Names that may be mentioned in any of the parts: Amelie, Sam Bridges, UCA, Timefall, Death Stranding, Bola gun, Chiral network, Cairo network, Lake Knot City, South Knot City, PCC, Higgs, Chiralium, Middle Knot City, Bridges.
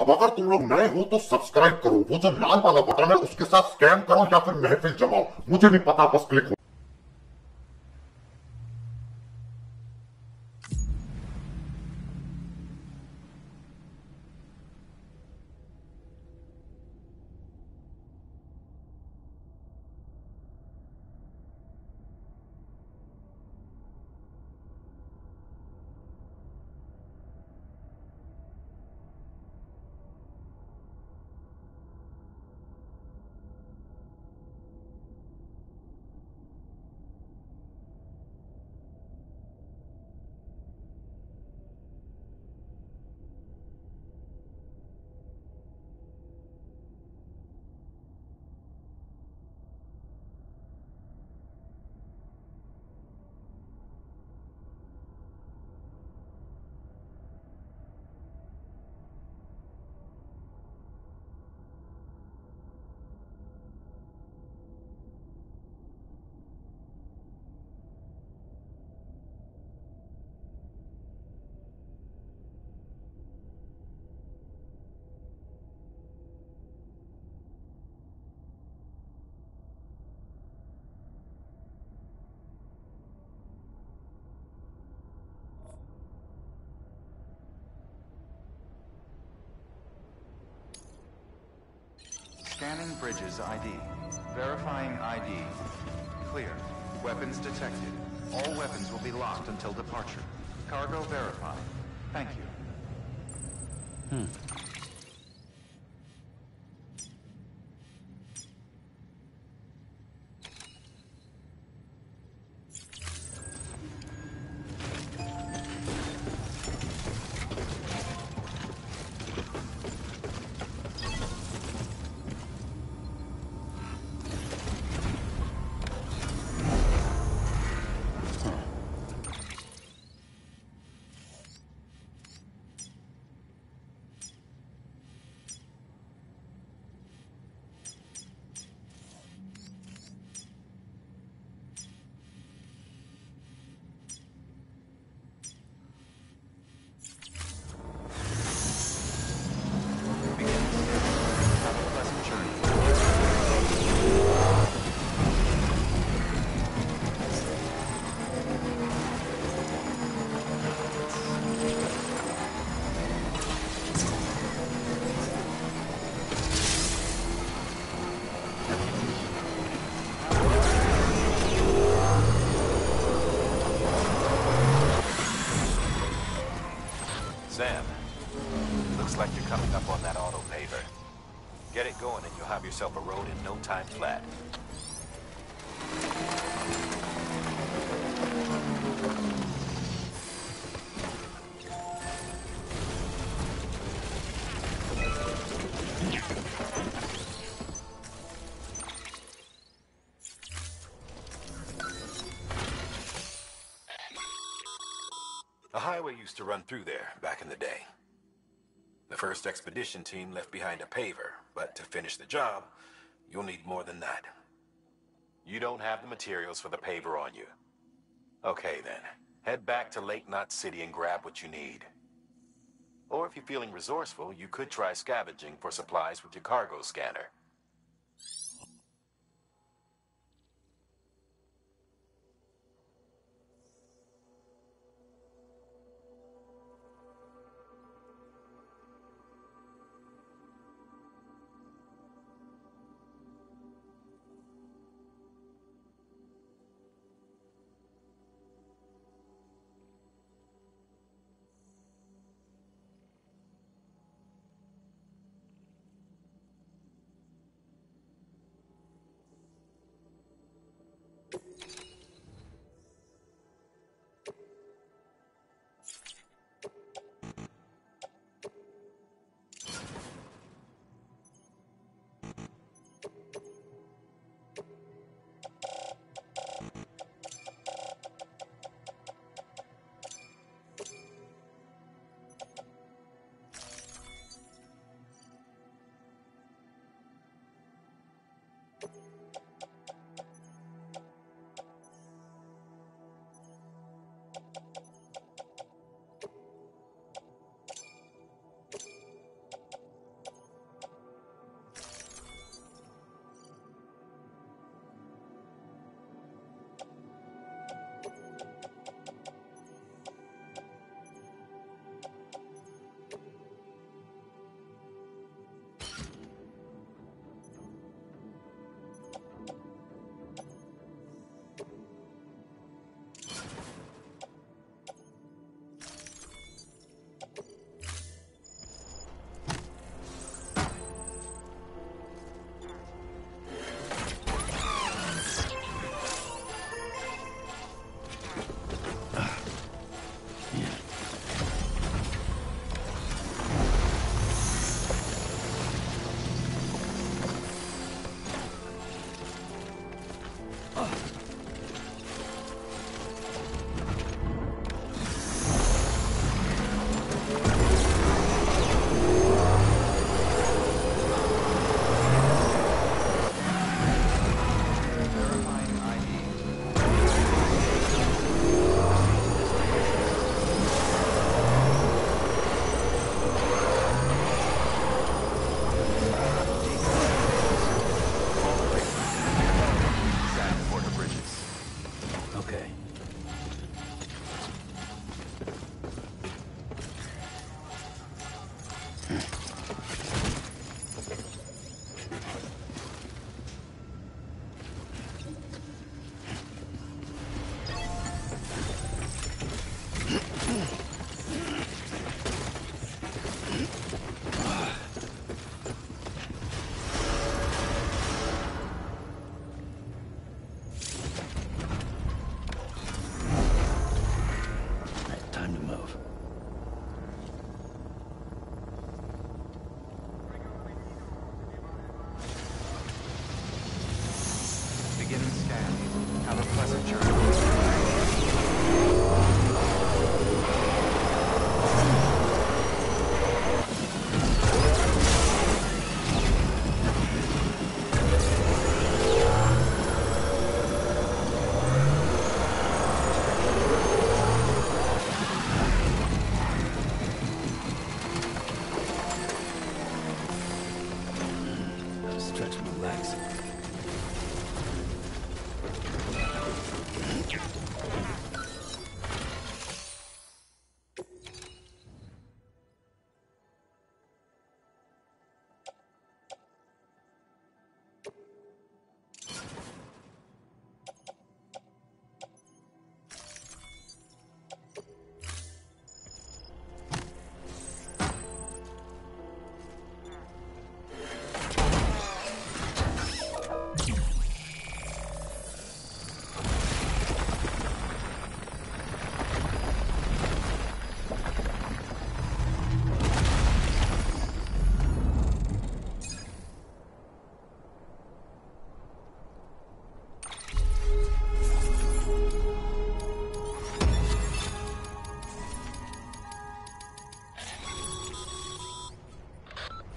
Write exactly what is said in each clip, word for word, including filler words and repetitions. अब अगर तुम लोग नए हो तो सब्सक्राइब करो, वो जो लाल वाला बटन है उसके साथ स्कैम करो या फिर महफिल जमाओ, मुझे नहीं पता, बस क्लिक हो। Scanning Bridges I D. Verifying I D. Clear. Weapons detected. All weapons will be locked until departure. Cargo verified. Thank you. Hmm. Sam, looks like you're coming up on that auto paver. Get it going and you'll have yourself a road in no time flat. Used to run through there back in the day. The first expedition team left behind a paver, but to finish the job, you'll need more than that. You don't have the materials for the paver on you. Okay then, head back to Lake Knot City and grab what you need. Or if you're feeling resourceful, you could try scavenging for supplies with your cargo scanner.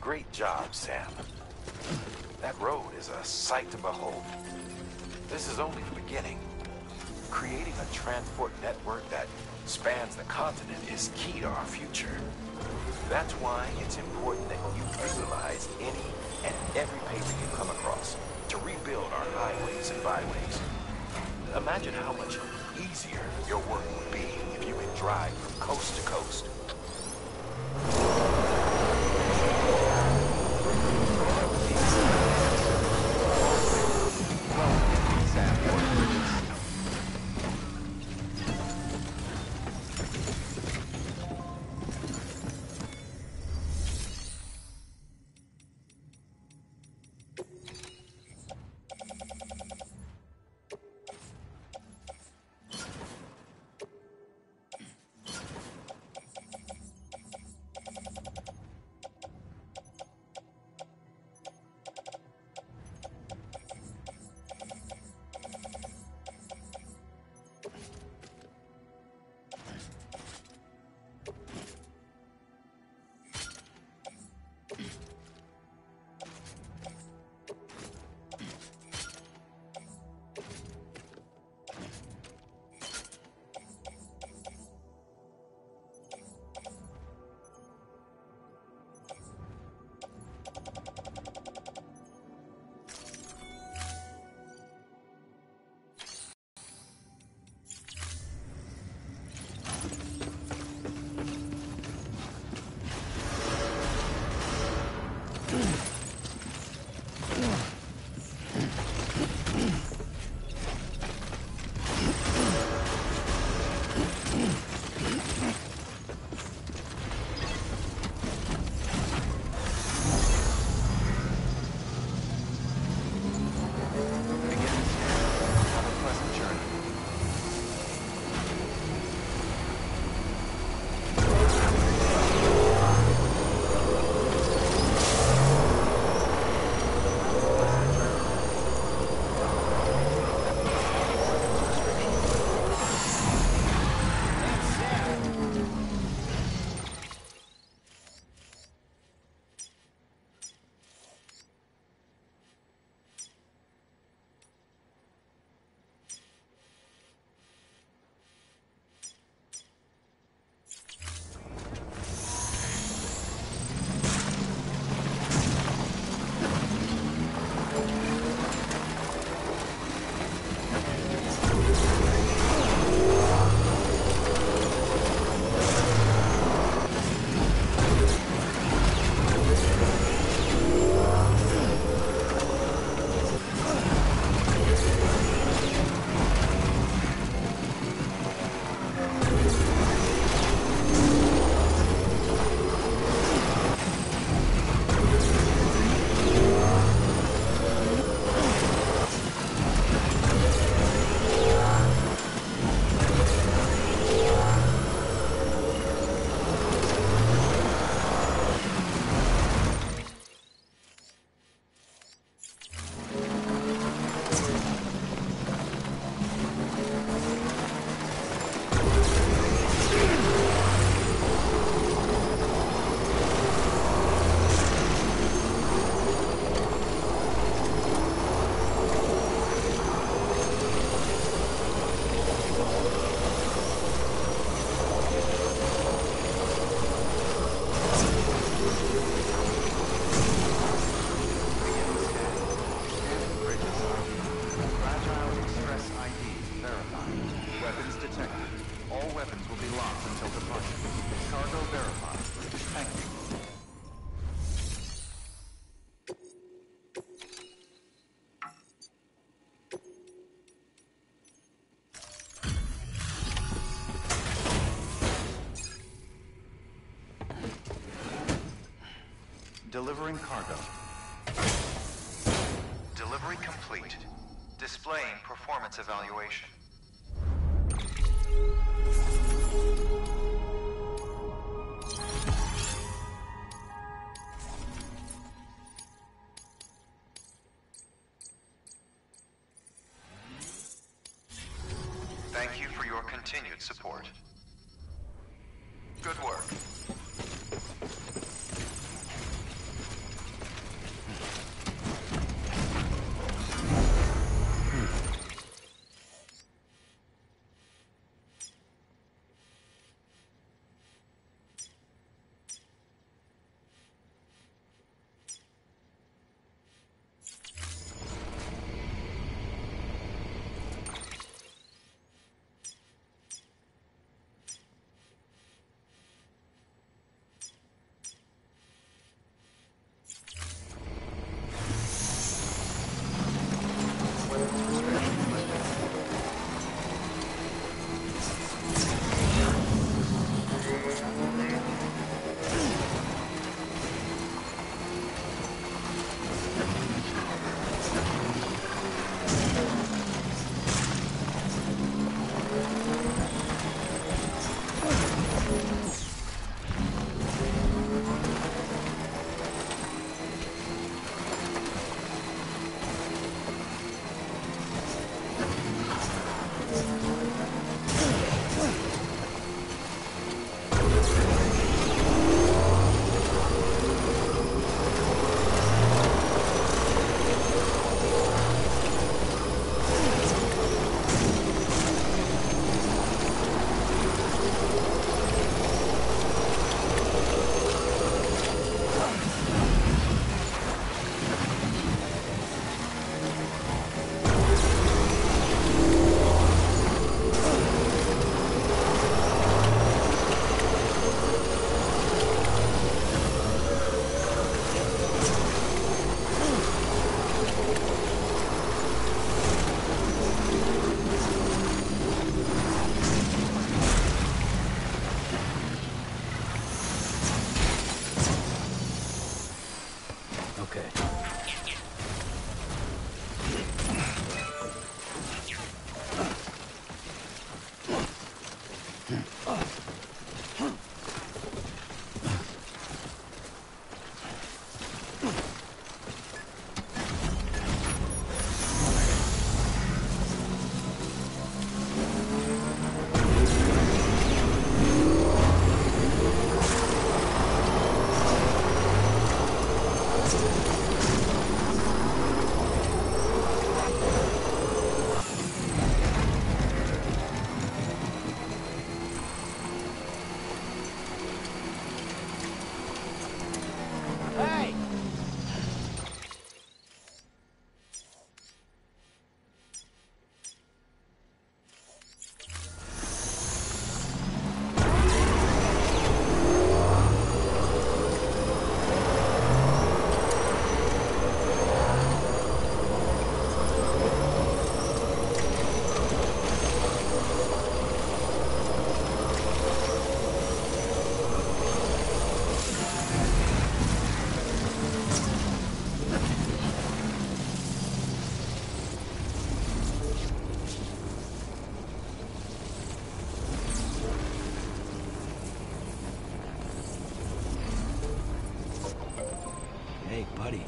Great job, Sam. That road is a sight to behold. This is only the beginning. Creating a transport network that spans the continent is key to our future. That's why it's important that you utilize any and every paper you come across to rebuild our highways and byways. Imagine how much easier your work would be if you could drive from coast to coast. Delivering cargo. Delivery complete. Displaying performance evaluation. Thank you for your continued support. Good work. Hey, buddy.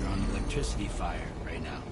You're on electricity fire right now.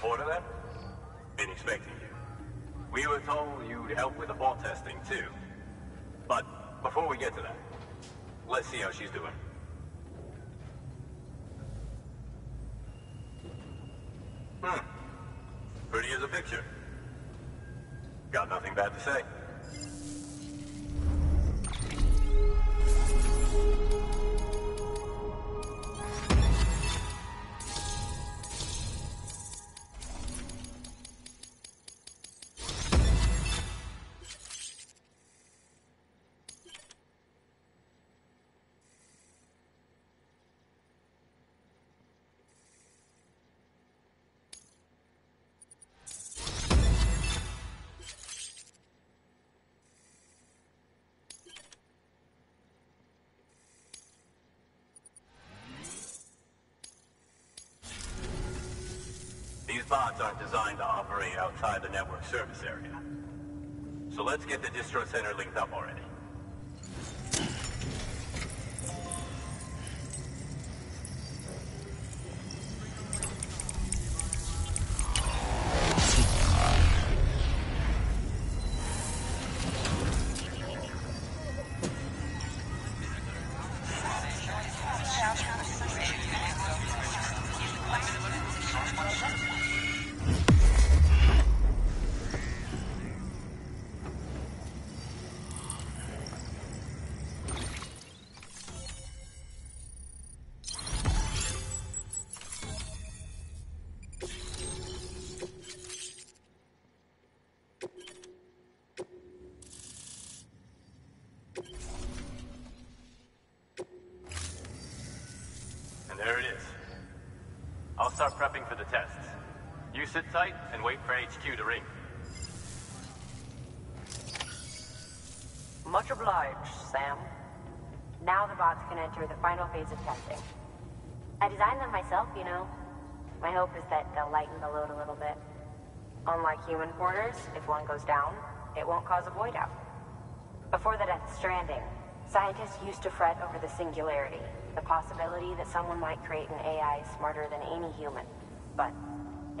Border then? Been expecting you. We were told you'd help with the ball testing too. But before we get to that, let's see how she's doing. Hmm. Pretty as a picture. Got nothing bad to say. Bots aren't designed to operate outside the network service area. So let's get the distro center linked up already. Sit tight and wait for H Q to ring. Much obliged, Sam. Now the bots can enter the final phase of testing. I designed them myself, you know. My hope is that they'll lighten the load a little bit. Unlike human quarters, if one goes down, it won't cause a void out. Before the Death Stranding, scientists used to fret over the singularity, the possibility that someone might create an A I smarter than any human, but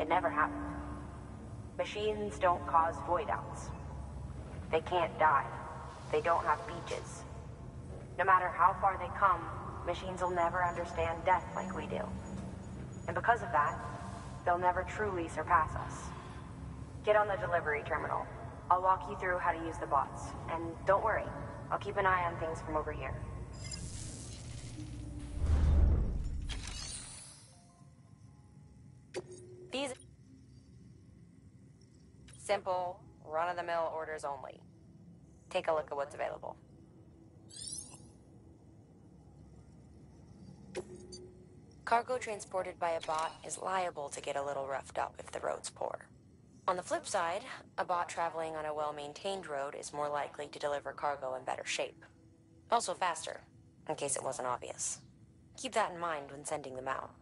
it never happened. Machines don't cause void outs. They can't die. They don't have beaches. No matter how far they come, machines will never understand death like we do. And because of that, they'll never truly surpass us. Get on the delivery terminal. I'll walk you through how to use the bots. And don't worry, I'll keep an eye on things from over here. These... simple, run-of-the-mill orders only. Take a look at what's available. Cargo transported by a bot is liable to get a little roughed up if the road's poor. On the flip side, a bot traveling on a well-maintained road is more likely to deliver cargo in better shape. Also faster, in case it wasn't obvious. Keep that in mind when sending them out.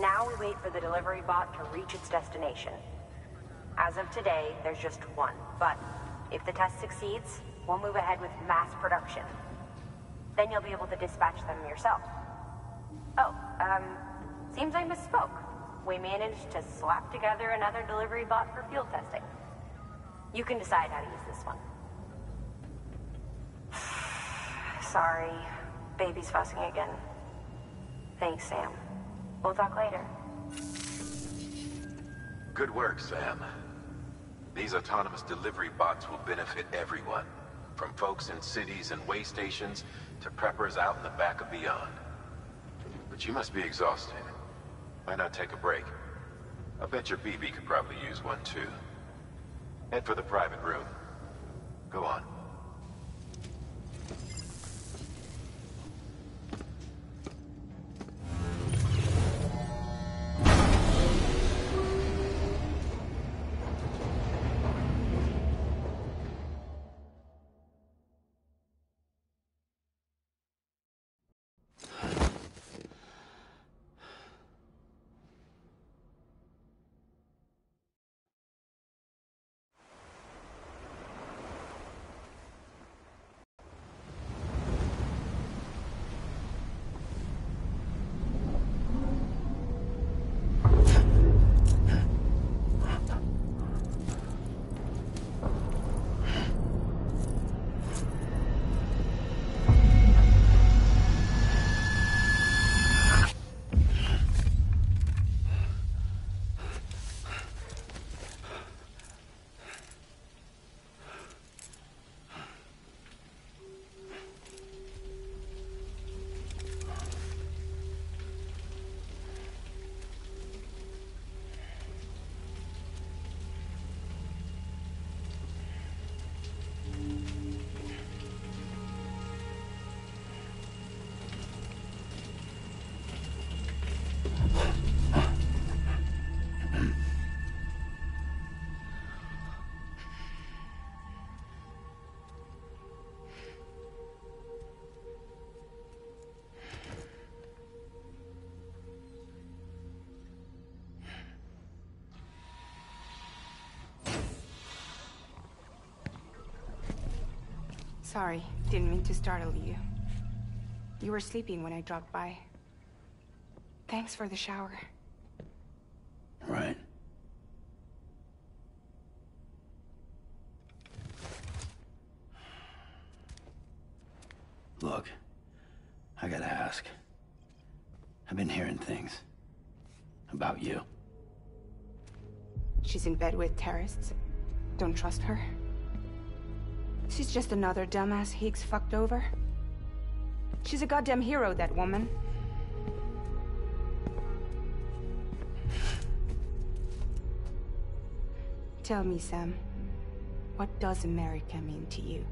Now we wait for the delivery bot to reach its destination. As of today, there's just one, but if the test succeeds, we'll move ahead with mass production. Then you'll be able to dispatch them yourself. Oh, um, seems I misspoke. We managed to slap together another delivery bot for field testing. You can decide how to use this one. Sorry, baby's fussing again. Thanks, Sam. We'll talk later. Good work, Sam. These autonomous delivery bots will benefit everyone, from folks in cities and way stations to preppers out in the back of beyond. But you must be exhausted. Why not take a break? I bet your B B could probably use one too. Head for the private room. Go on. Sorry, didn't mean to startle you. You were sleeping when I dropped by. Thanks for the shower. Right. Look, I gotta ask. I've been hearing things about you. She's in bed with terrorists. Don't trust her. She's just another dumbass Higgs fucked over. She's a goddamn hero, that woman. Tell me, Sam, what does America mean to you?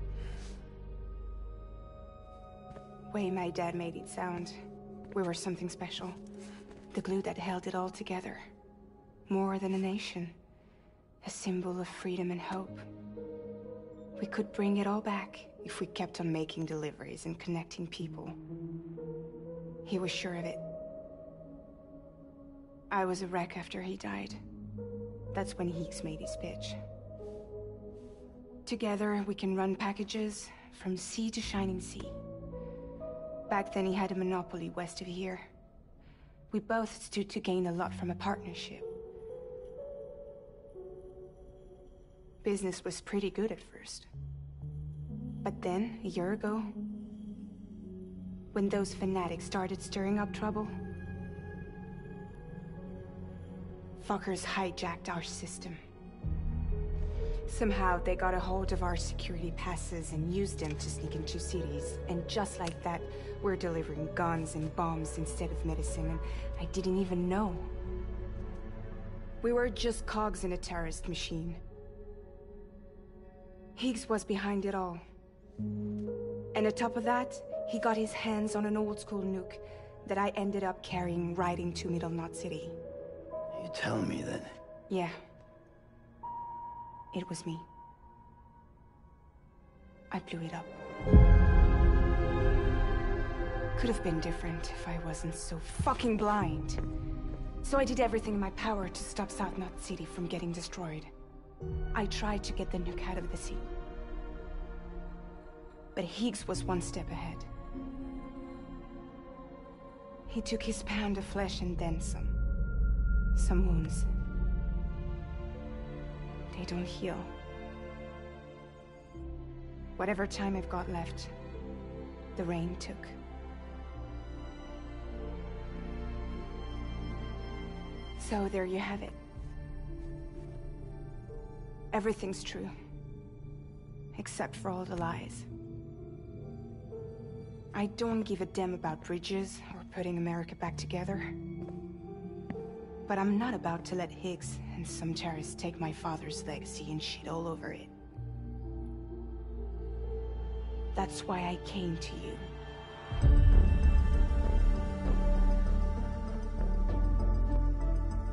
The way my dad made it sound, we were something special. The glue that held it all together. More than a nation. A symbol of freedom and hope. We could bring it all back if we kept on making deliveries and connecting people. He was sure of it. I was a wreck after he died. That's when Higgs made his pitch. Together, we can run packages from sea to shining sea. Back then, he had a monopoly west of here. We both stood to gain a lot from a partnership. Business was pretty good at first. But then, a year ago, when those fanatics started stirring up trouble, fuckers hijacked our system. Somehow they got a hold of our security passes and used them to sneak into cities. And just like that, we're delivering guns and bombs instead of medicine, and I didn't even know. We were just cogs in a terrorist machine. Higgs was behind it all. And on top of that, he got his hands on an old-school nuke that I ended up carrying right into Middle Knot City. You tell me that... Yeah. It was me. I blew it up. Could have been different if I wasn't so fucking blind. So I did everything in my power to stop South Knot City from getting destroyed. I tried to get the nuke out of the sea. But Higgs was one step ahead. He took his pound of flesh and then some. Some wounds. They don't heal. Whatever time I've got left, the rain took. So there you have it. Everything's true. Except for all the lies. I don't give a damn about Bridges or putting America back together. But I'm not about to let Higgs and some terrorists take my father's legacy and shit all over it. That's why I came to you.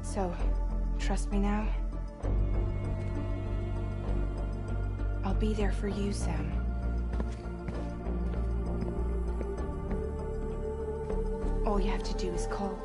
So, trust me now? I'll be there for you, Sam. All you have to do is call.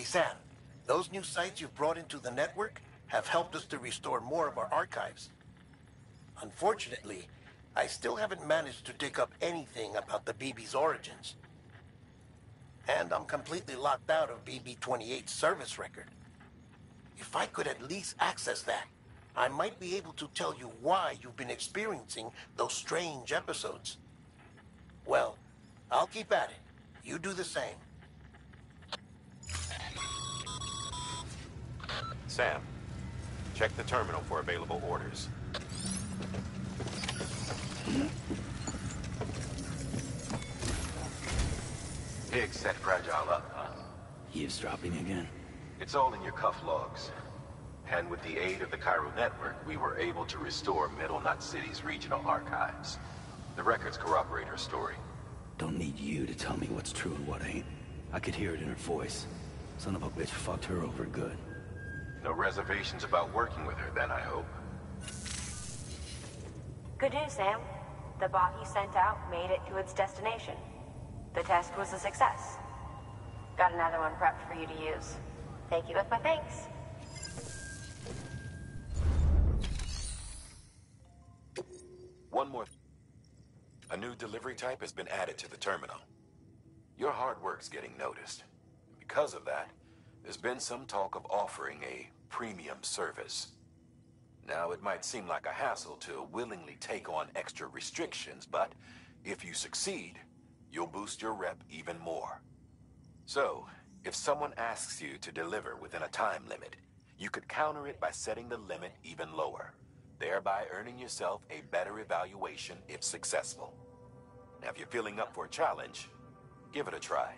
Hey Sam, those new sites you've brought into the network have helped us to restore more of our archives. Unfortunately, I still haven't managed to dig up anything about the B B's origins. And I'm completely locked out of B B twenty-eight's service record. If I could at least access that, I might be able to tell you why you've been experiencing those strange episodes. Well, I'll keep at it. You do the same. Sam, check the terminal for available orders. Pig set Fragile up. Eaves dropping again. It's all in your cuff logs. And with the aid of the Cairo network, we were able to restore Middle Knot City's regional archives. The records corroborate her story. Don't need you to tell me what's true and what ain't. I could hear it in her voice. Son of a bitch fucked her over good. No reservations about working with her then, I hope. Good news, Sam. The bot you sent out made it to its destination. The test was a success. Got another one prepped for you to use. Thank you with my thanks. One more. A new delivery type has been added to the terminal. Your hard work's getting noticed. Because of that, there's been some talk of offering a premium service. Now, it might seem like a hassle to willingly take on extra restrictions, but if you succeed, you'll boost your rep even more. So, if someone asks you to deliver within a time limit, you could counter it by setting the limit even lower, thereby earning yourself a better evaluation if successful. Now, if you're feeling up for a challenge, give it a try.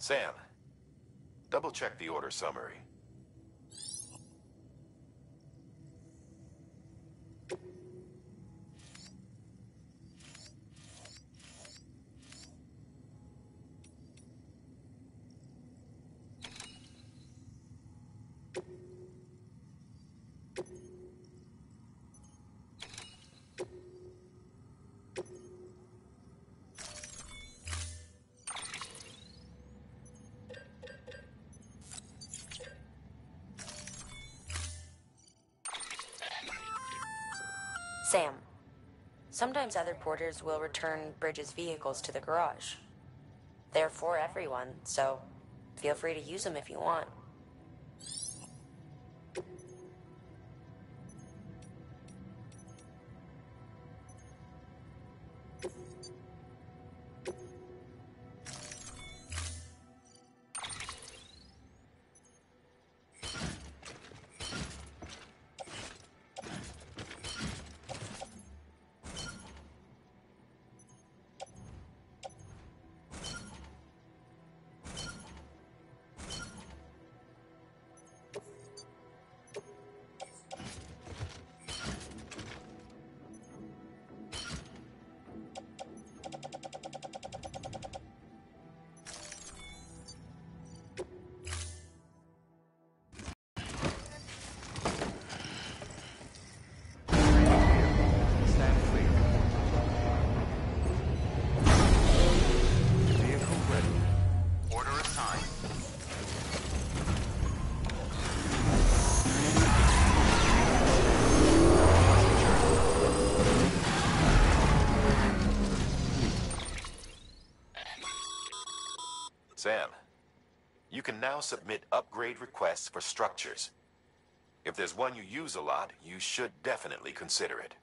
Sam, double-check the order summary. Sam, sometimes other porters will return Bridges' vehicles to the garage. They're for everyone, so feel free to use them if you want. Sam, you can now submit upgrade requests for structures. If there's one you use a lot, you should definitely consider it.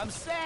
I'm Sam!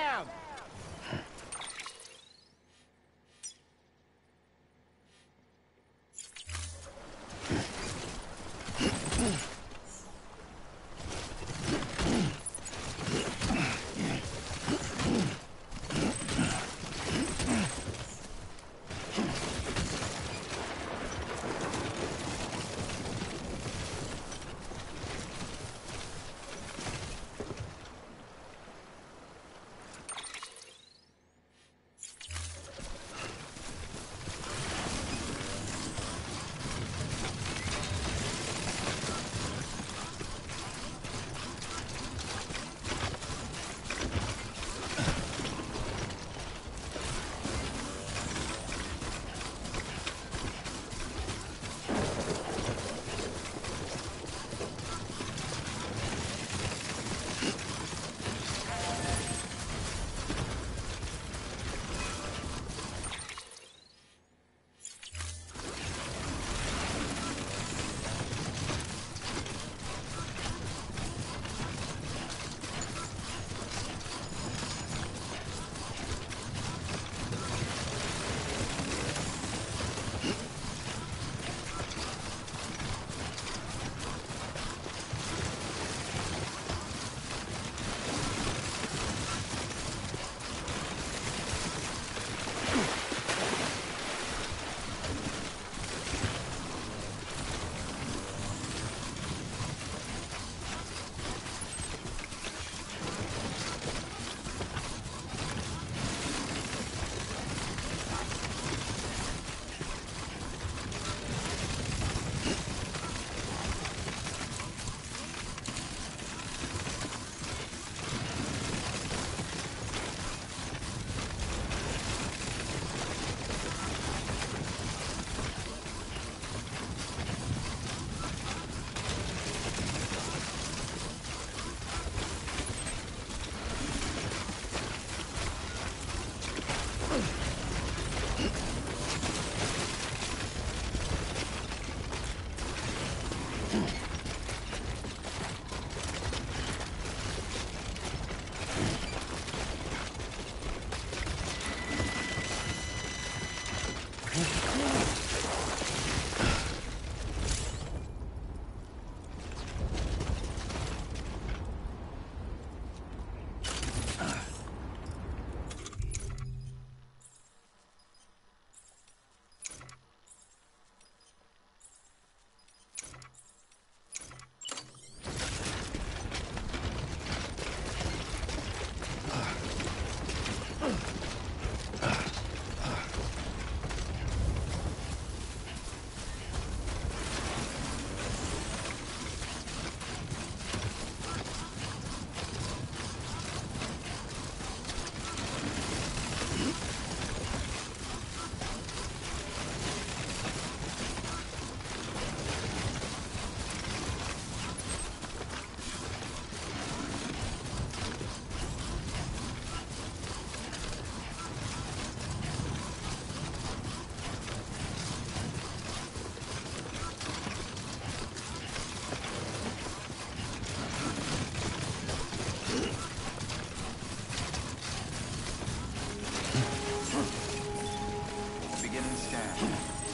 Beginning scan.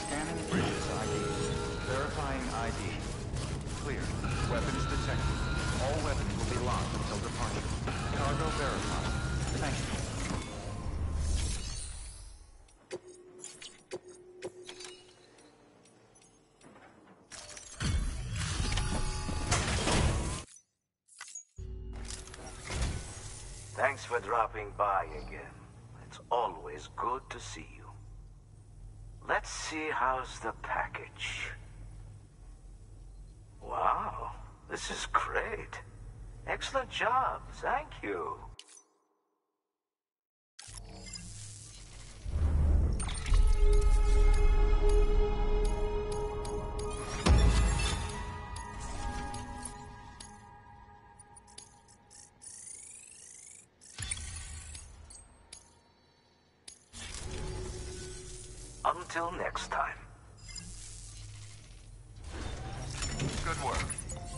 Scanning Bridges I D. Verifying I D. Clear. Weapons detected. All weapons will be locked until departure. Cargo verified. Thank you. Thanks for dropping by again. It's always good to see you. Let's see, how's the package? Wow, this is great. Excellent job, thank you. Until next time. Good work.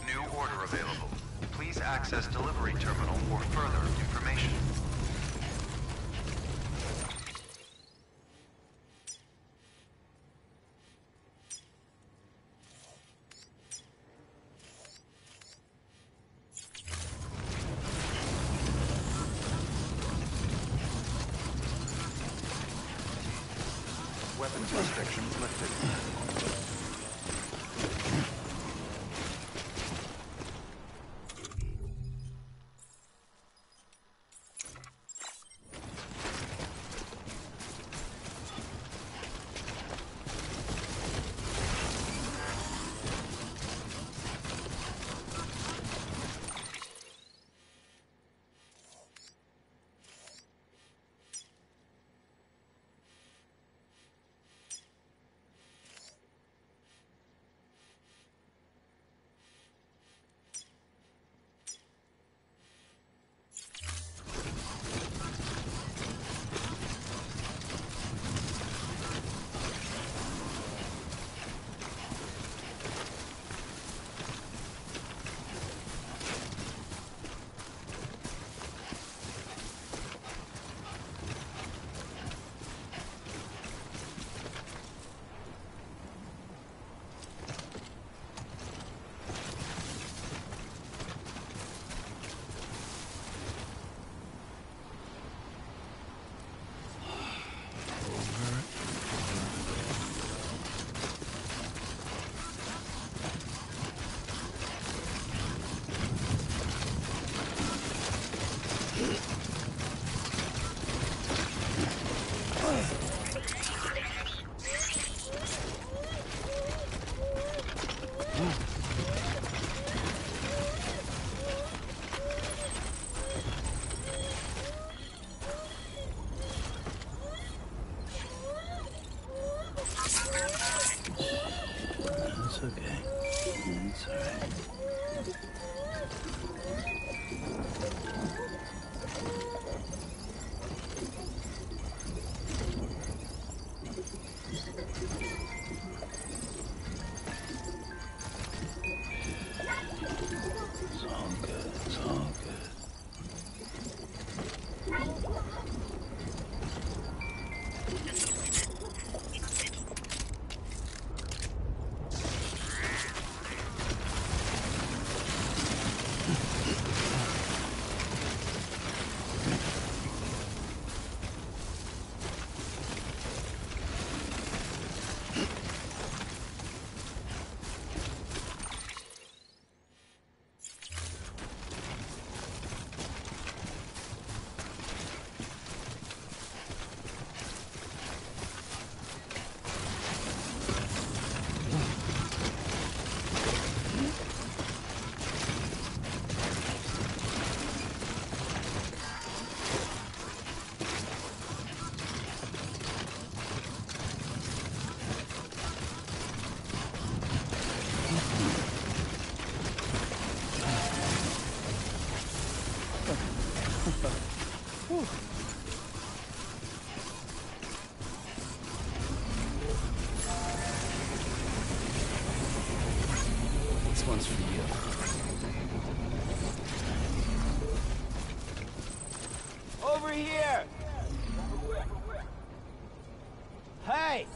New order available. Please access delivery terminal for further information. Weapons restrictions lifted. Hey!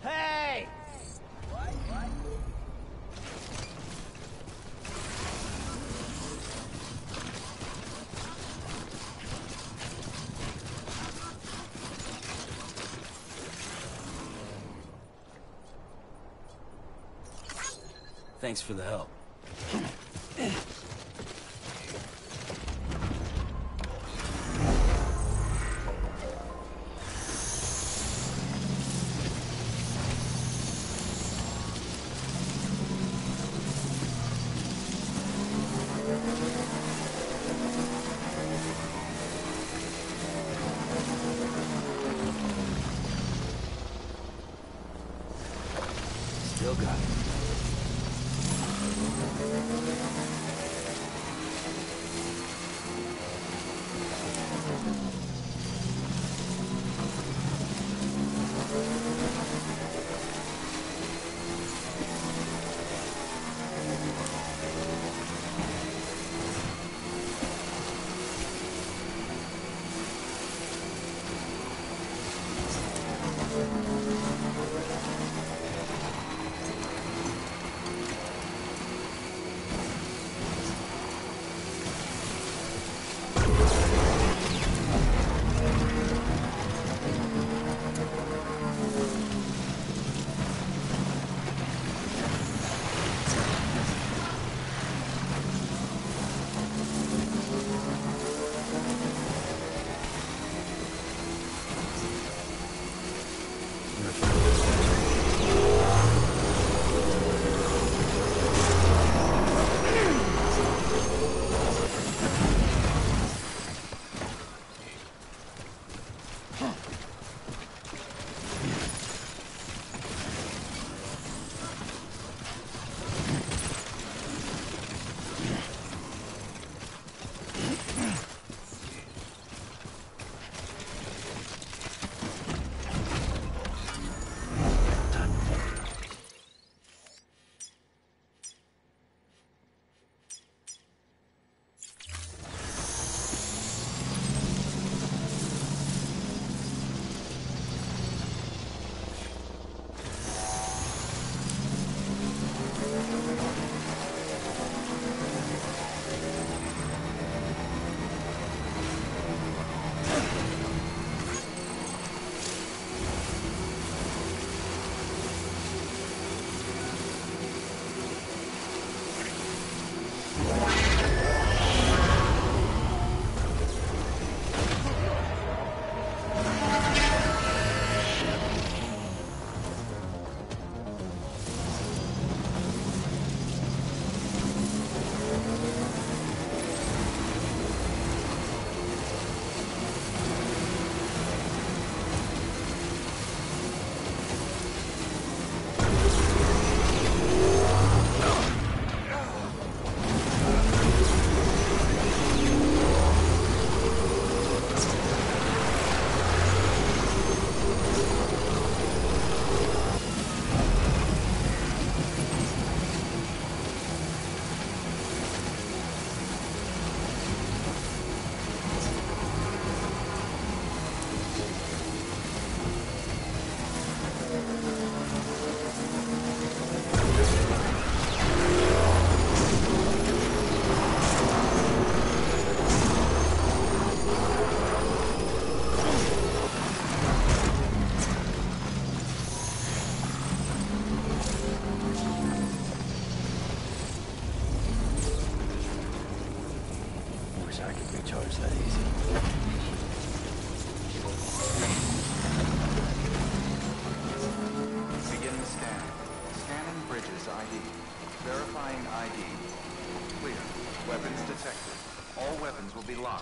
Hey! Thanks for the help.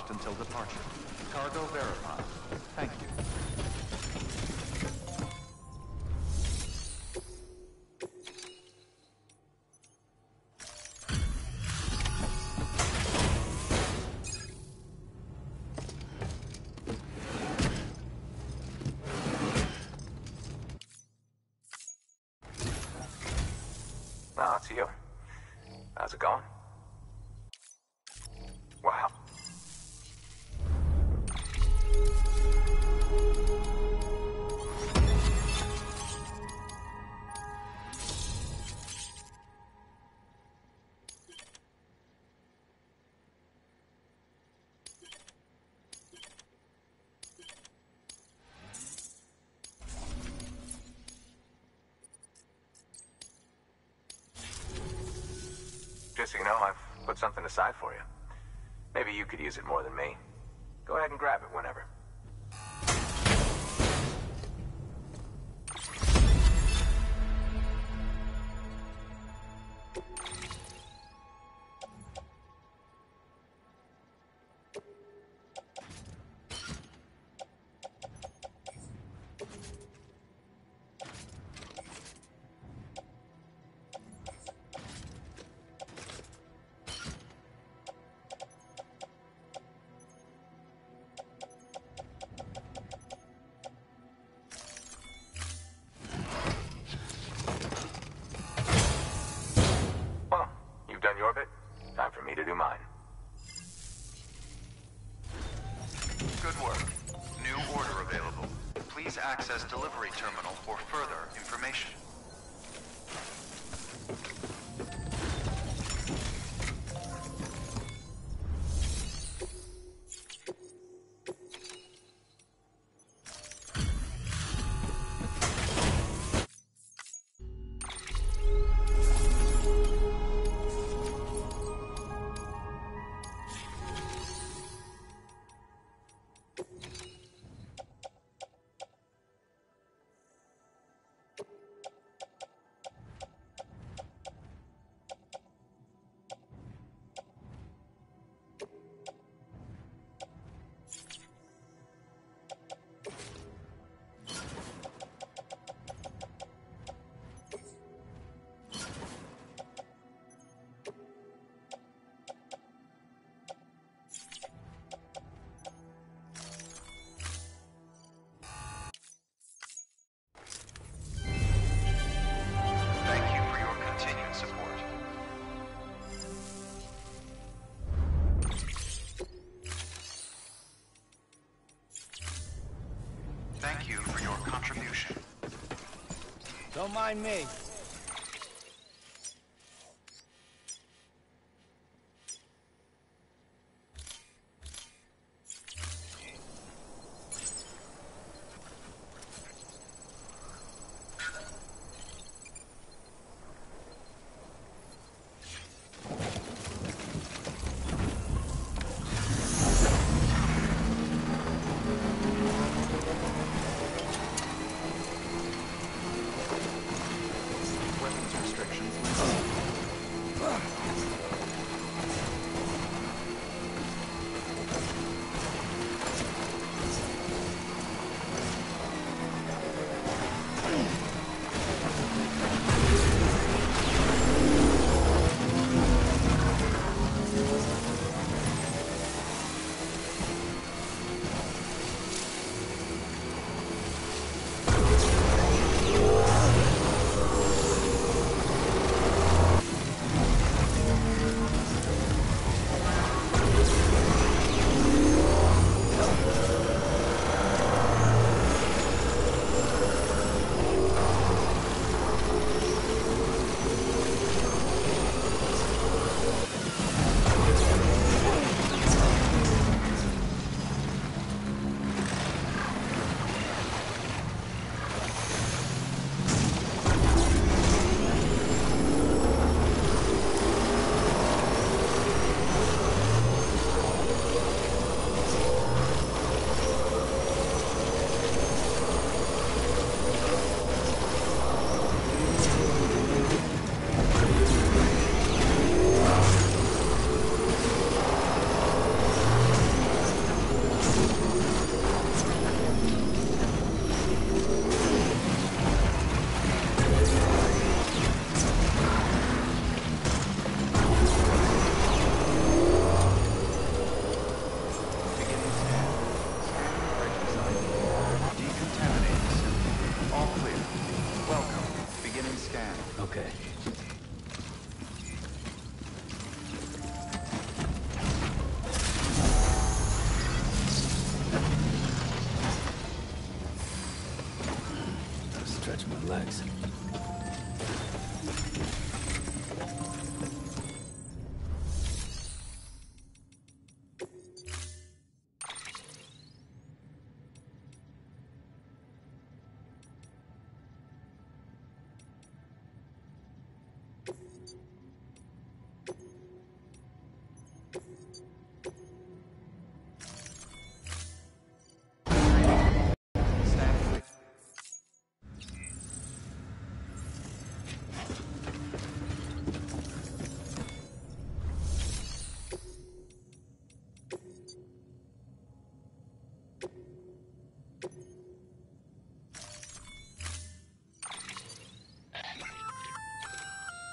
Until departure. Cargo verified. Thank you. Ah, it's you. How's it going? Wow. Just so you know, I've put something aside for you. Maybe you could use it more than me. Go ahead and grab it whenever. Access delivery terminal for further information. Don't mind me.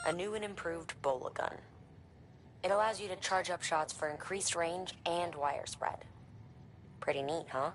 a new and improved Bola gun. It allows you to charge up shots for increased range and wire spread. Pretty neat, huh?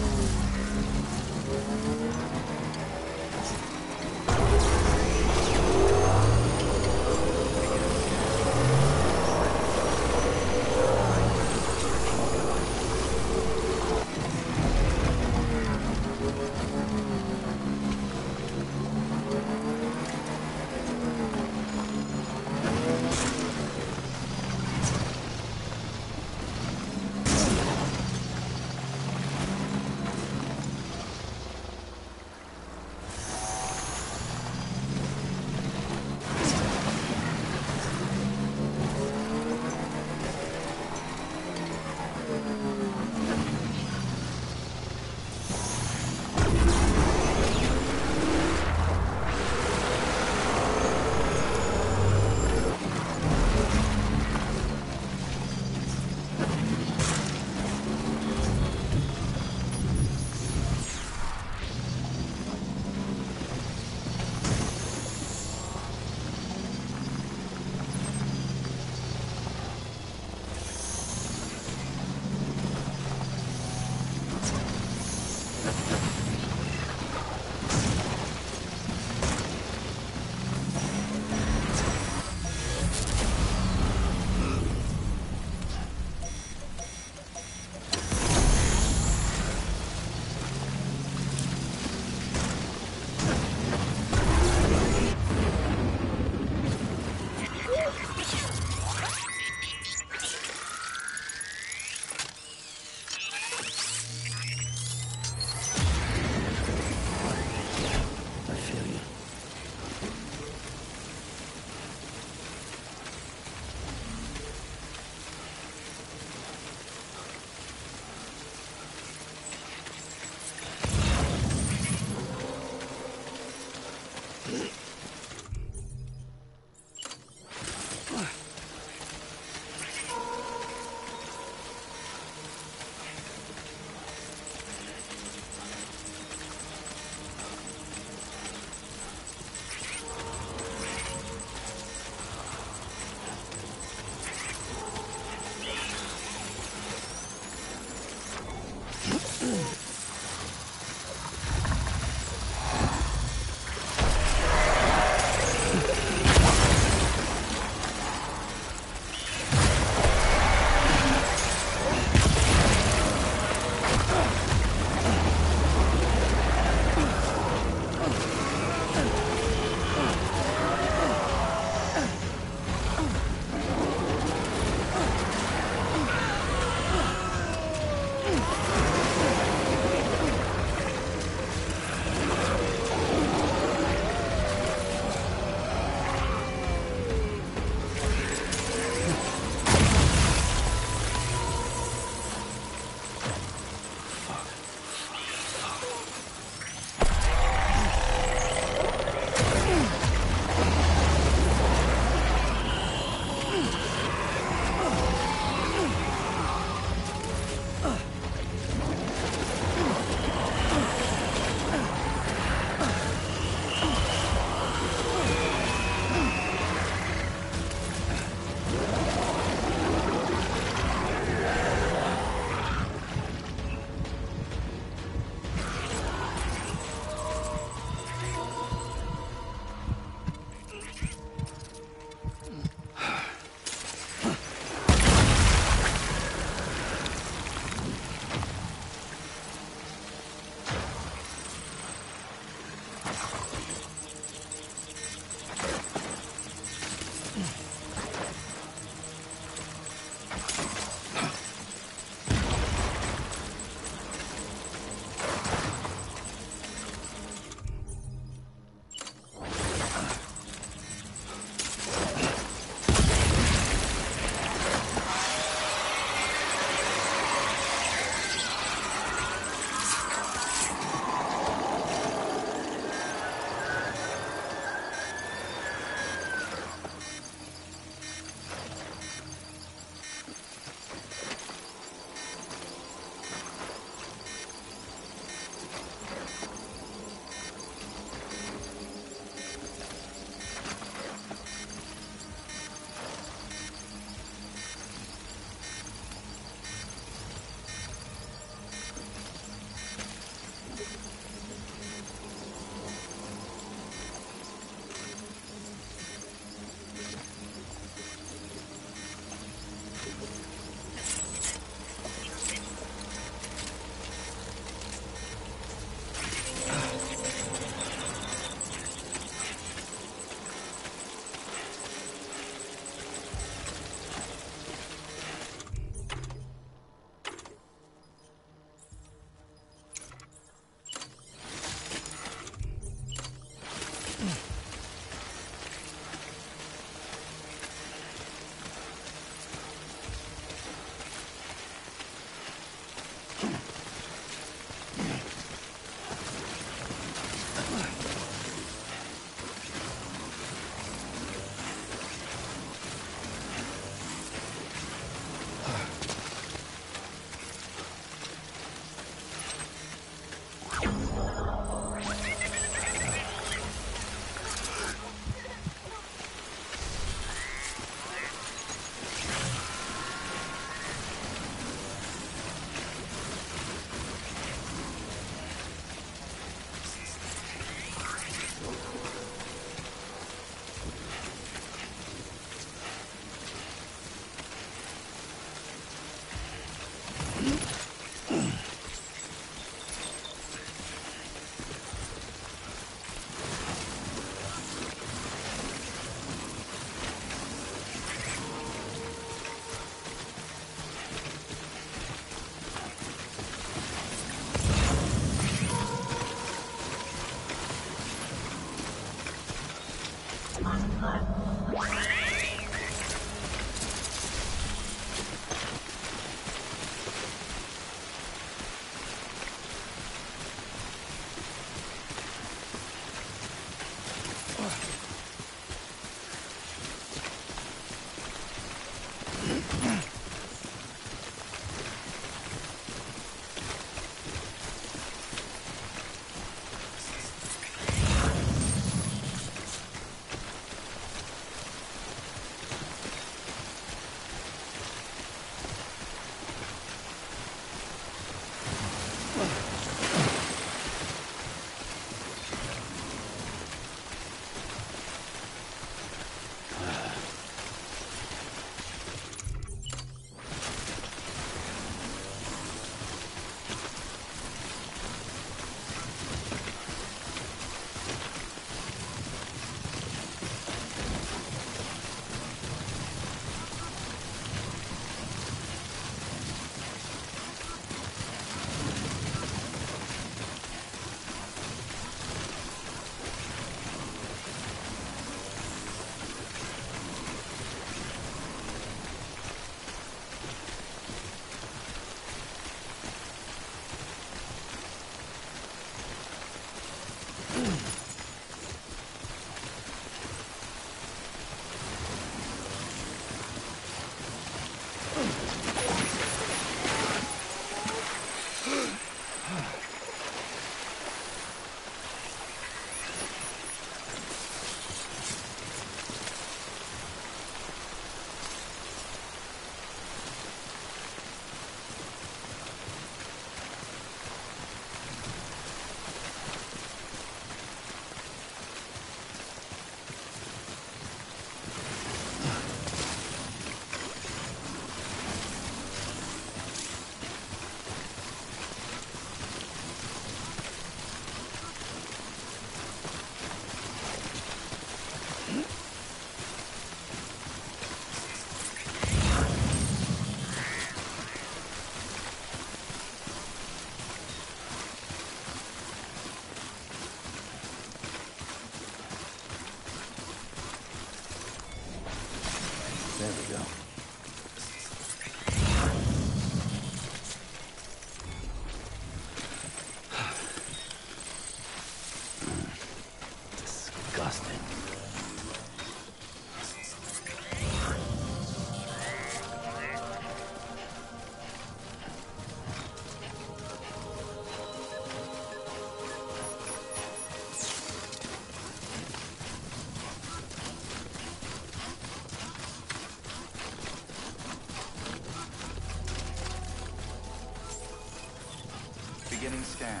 Beginning scan.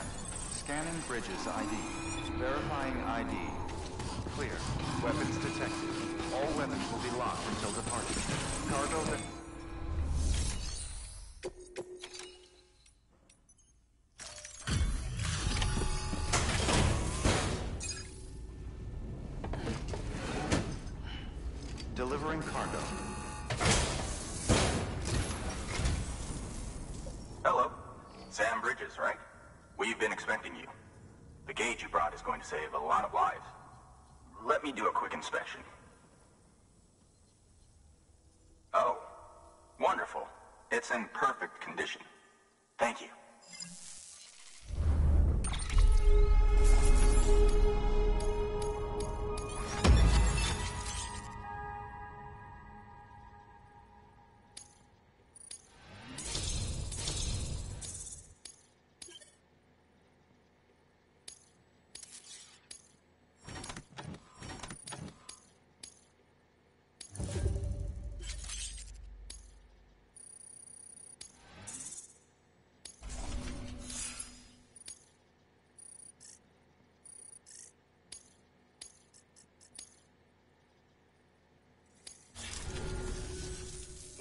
Scanning Bridges I D. Verifying I D. Clear. Weapons detected. All weapons will be locked until departure. Cargo that... Delivering cargo. Hello. Sam Bridges, right? We've been expecting you. The gauge you brought is going to save a lot of lives. Let me do a quick inspection. Oh, wonderful. It's in perfect condition. Thank you.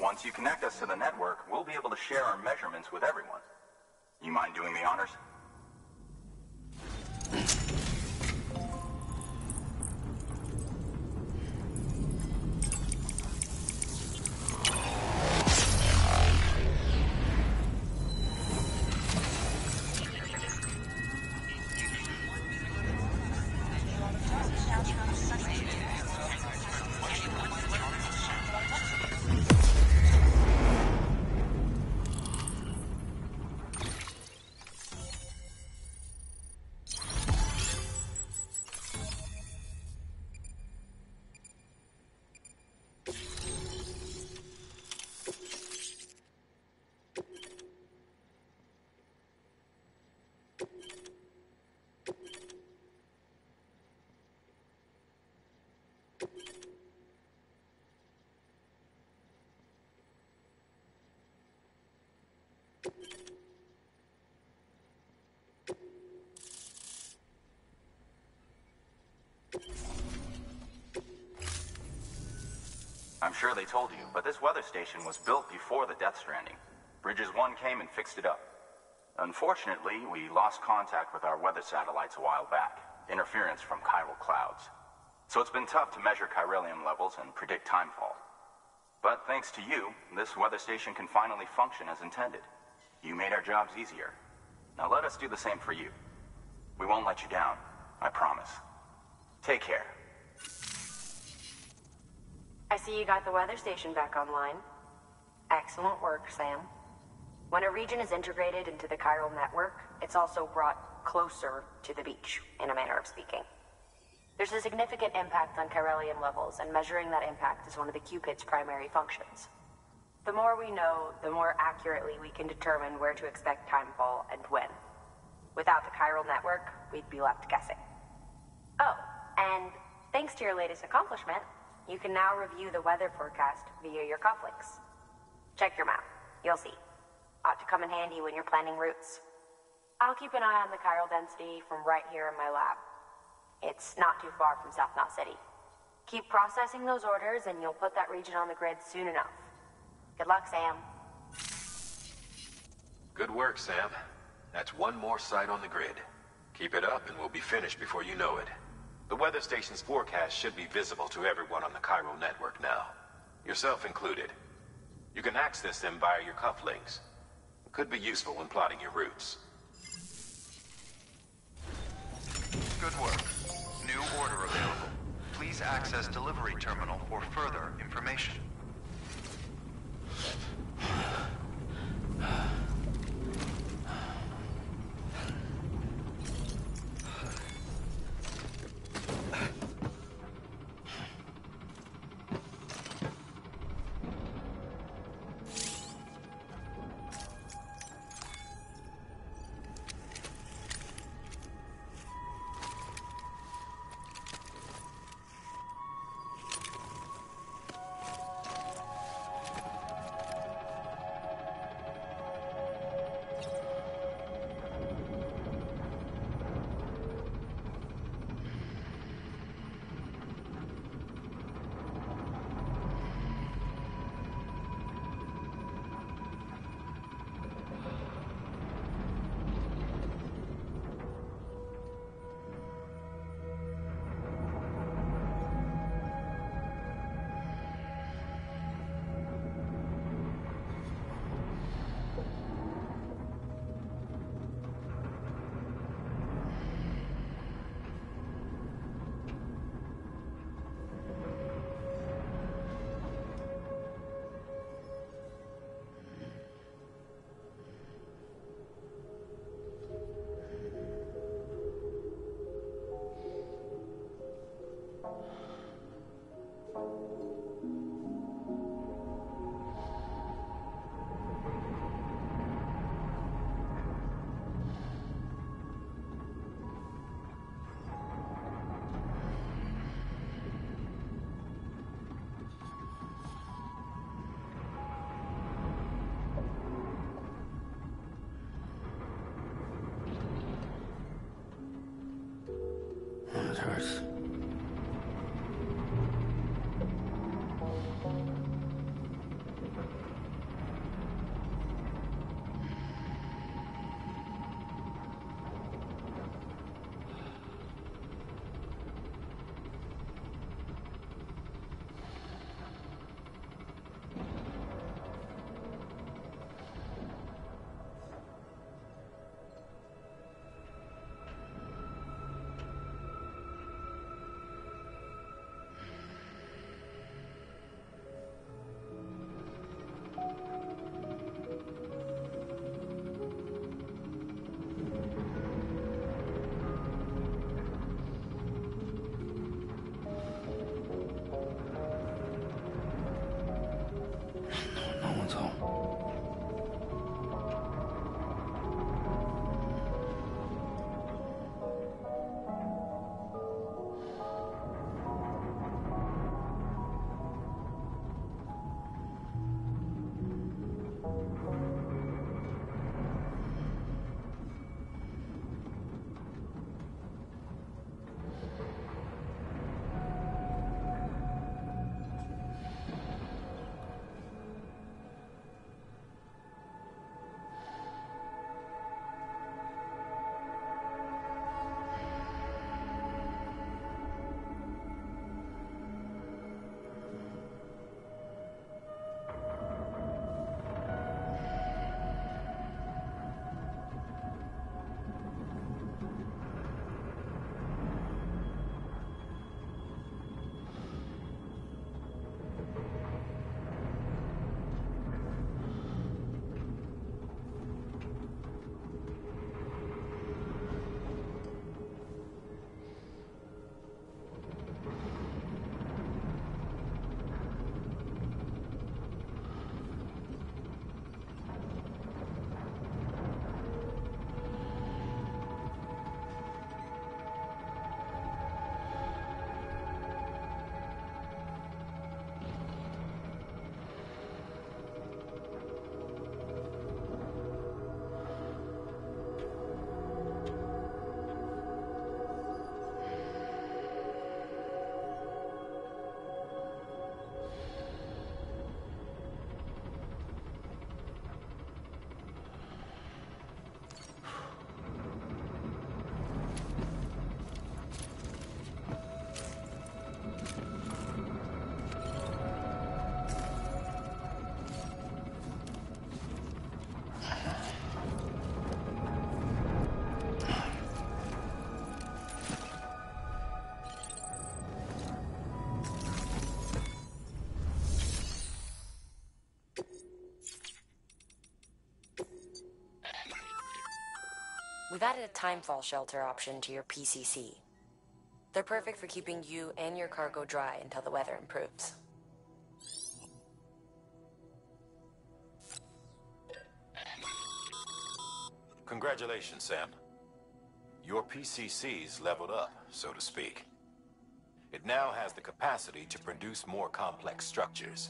Once you connect us to the network, we'll be able to share our measurements with everyone. You mind doing the honors? I'm sure they told you, but this weather station was built before the Death Stranding. Bridges one came and fixed it up. Unfortunately, we lost contact with our weather satellites a while back. Interference from chiral clouds. So it's been tough to measure Chiralium levels and predict timefall. But thanks to you, this weather station can finally function as intended. You made our jobs easier. Now let us do the same for you. We won't let you down, I promise. Take care. I see you got the weather station back online. Excellent work, Sam. When a region is integrated into the chiral network, it's also brought closer to the beach, in a manner of speaking. There's a significant impact on Chiralium levels, and measuring that impact is one of the Cupid's primary functions. The more we know, the more accurately we can determine where to expect timefall and when. Without the chiral network, we'd be left guessing. Oh, and thanks to your latest accomplishment, you can now review the weather forecast via your cufflinks. Check your map, you'll see. Ought to come in handy when you're planning routes. I'll keep an eye on the chiral density from right here in my lab. It's not too far from South Knot City. Keep processing those orders and you'll put that region on the grid soon enough. Good luck, Sam. Good work, Sam. That's one more site on the grid. Keep it up and we'll be finished before you know it. The weather station's forecast should be visible to everyone on the chiral network now, yourself included. You can access them via your cufflinks. It could be useful when plotting your routes. Good work. New order available. Please access delivery terminal for further information. Hurts. We've added a Timefall shelter option to your P C C. They're perfect for keeping you and your cargo dry until the weather improves. Congratulations, Sam. Your P C C's leveled up, so to speak. It now has the capacity to produce more complex structures.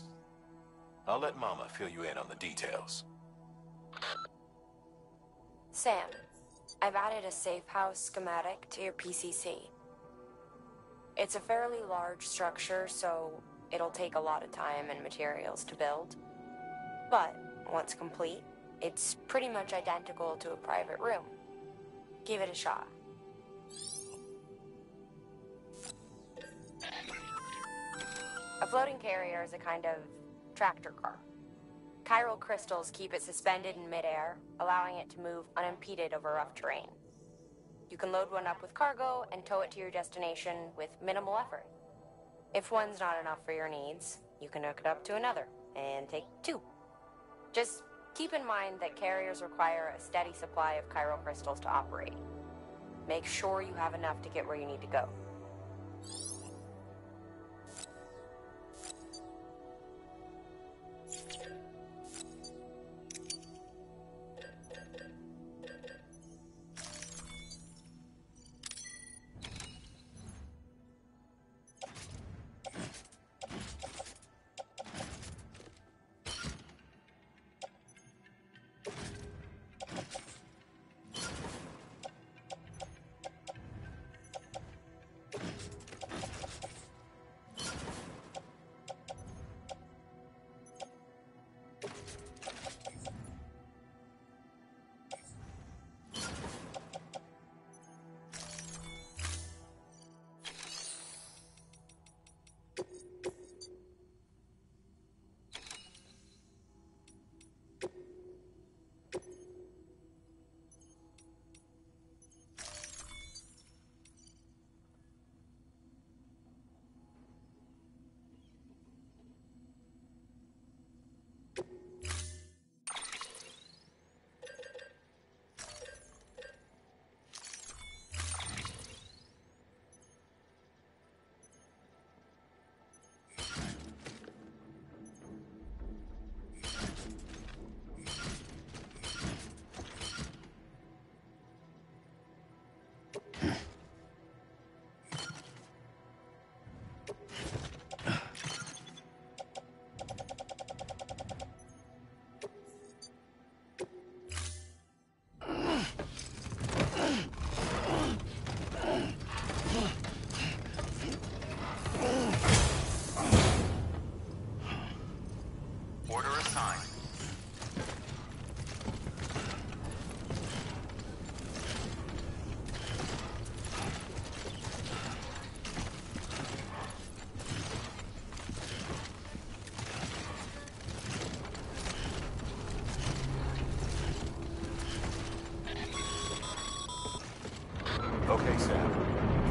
I'll let Mama fill you in on the details. Sam, I've added a safe house schematic to your P C C. It's a fairly large structure, so it'll take a lot of time and materials to build. But once complete, it's pretty much identical to a private room. Give it a shot. A floating carrier is a kind of tractor car. Chiral crystals keep it suspended in midair, allowing it to move unimpeded over rough terrain. You can load one up with cargo and tow it to your destination with minimal effort. If one's not enough for your needs, you can hook it up to another and take two. Just keep in mind that carriers require a steady supply of chiral crystals to operate. Make sure you have enough to get where you need to go.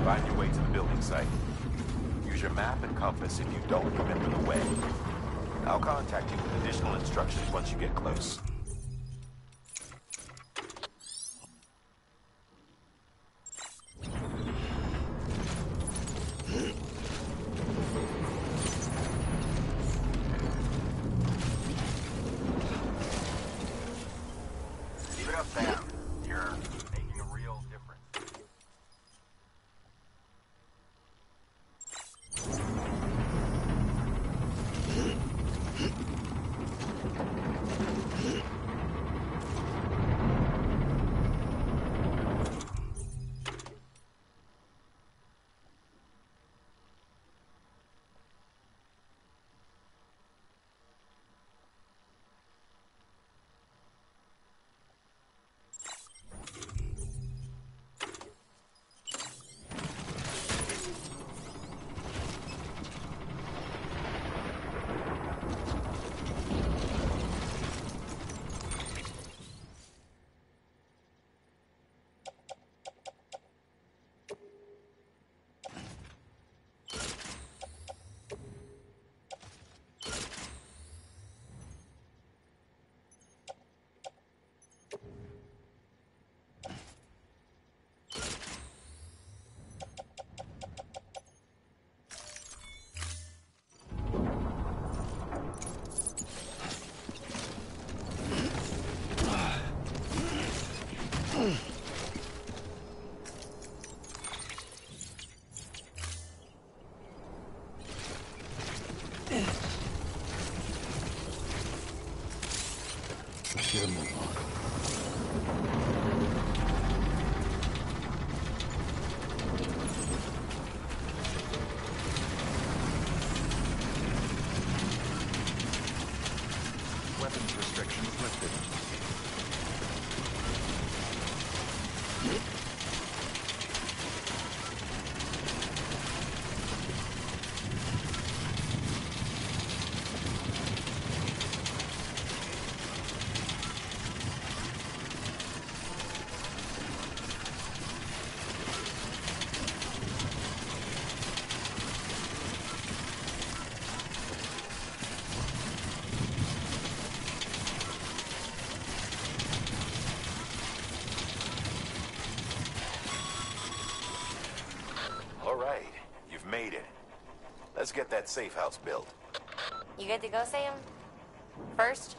Find your way to the building site. Use your map and compass if you don't remember the way. I'll contact you with additional instructions once you get close. Yeah. made it. Let's get that safe house built. You good to go, Sam? First,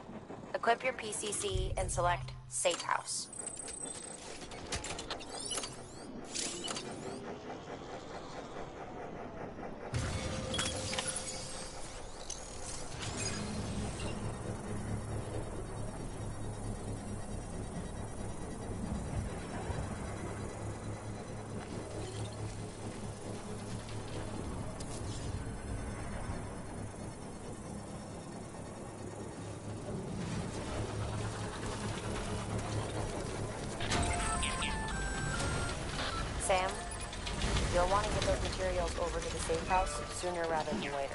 equip your P C C and select safe house. Sam, you'll want to get those materials over to the safe house sooner rather than later.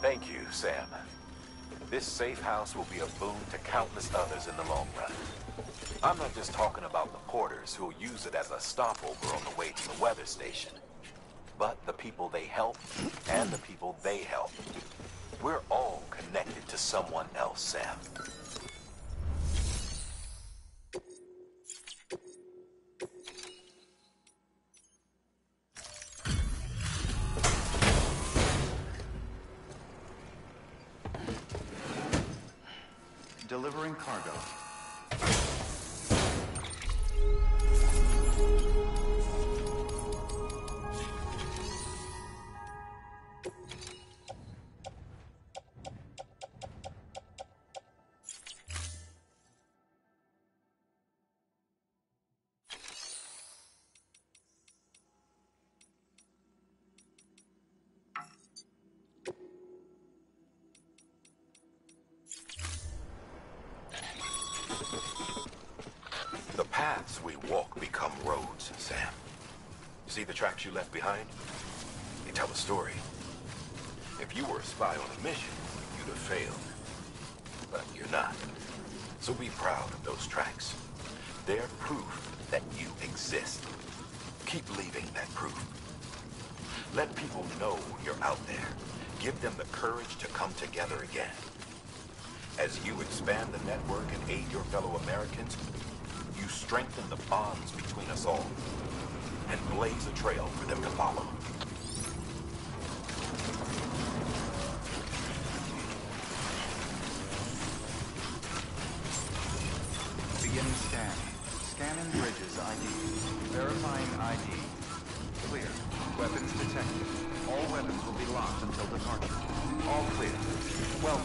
Thank you, Sam. This safe house will be a boon to countless others in the long run. I'm not just talking about the porters who'll use it as a stopover on the way to the weather station, but the people they help and the people they help. We're all connected to someone else, Sam. Delivering cargo. Paths we walk become roads, Sam. See the tracks you left behind? They tell a story. If you were a spy on a mission, you'd have failed. But you're not. So be proud of those tracks. They're proof that you exist. Keep leaving that proof. Let people know you're out there. Give them the courage to come together again. As you expand the network and aid your fellow Americans, you strengthen the bonds between us all, and blaze a trail for them to follow. Beginning scan. Scanning Bridges I D. Verifying I D. Clear. Weapons detected. All weapons will be locked until departure. All clear. Well.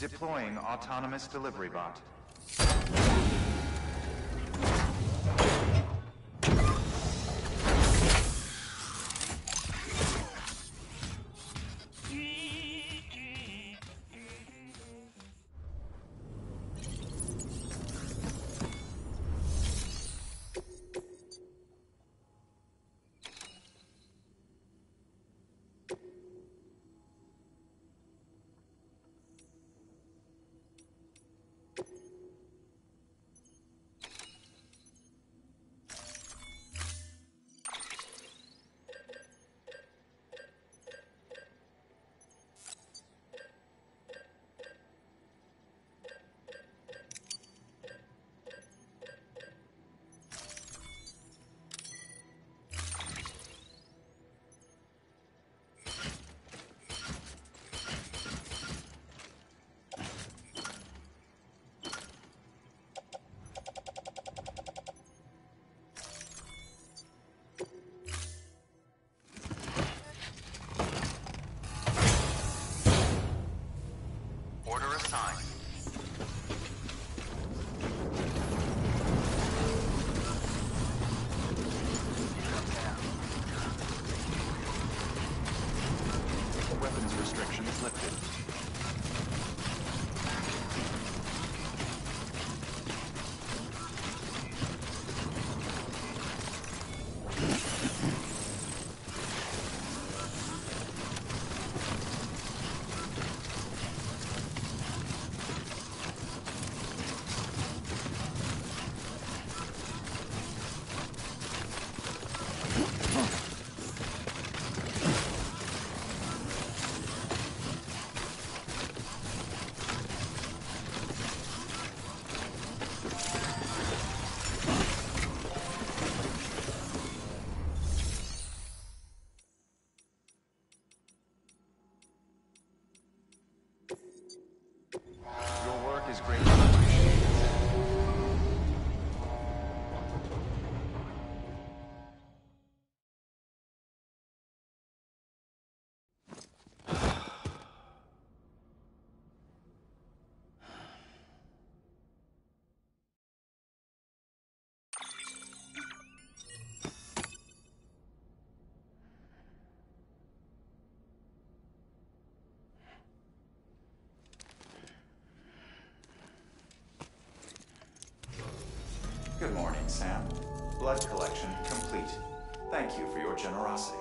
Deploying autonomous delivery bot. Good morning, Sam. Blood collection complete. Thank you for your generosity.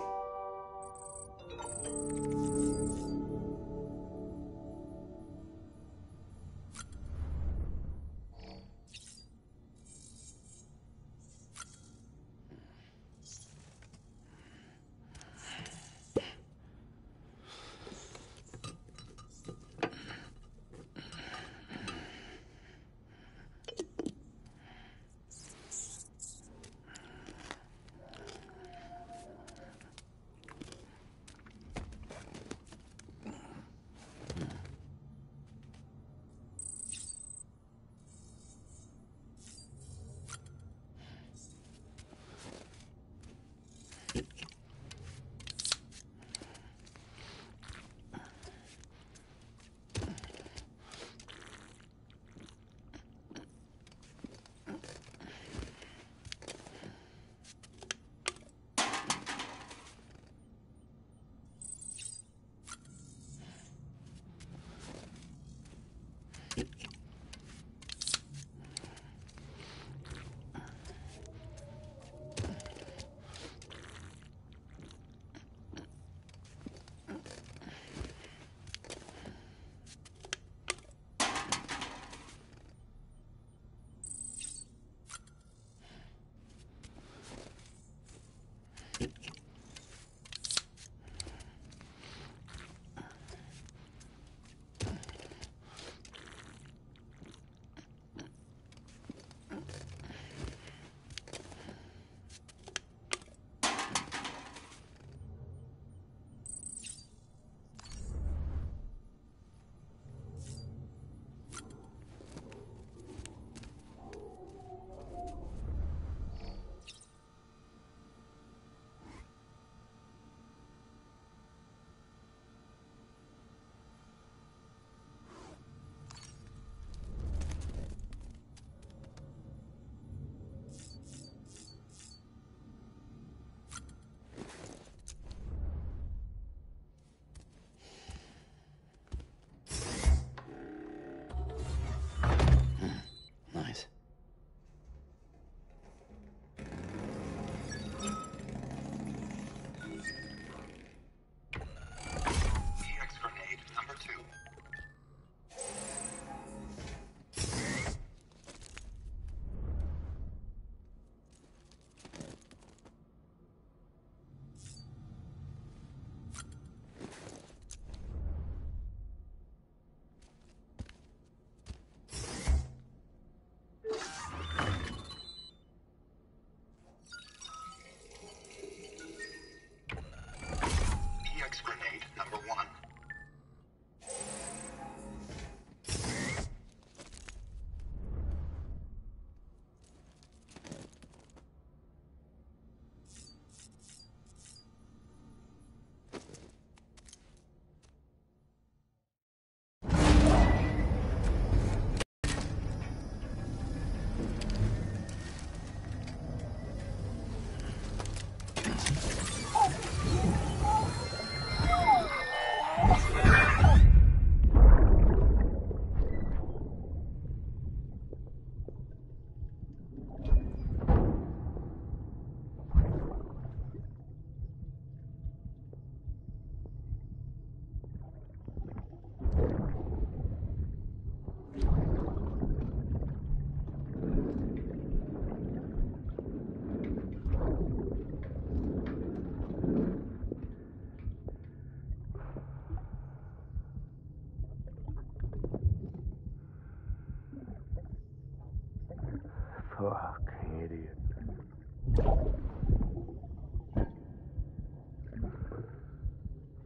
Fuck, idiot.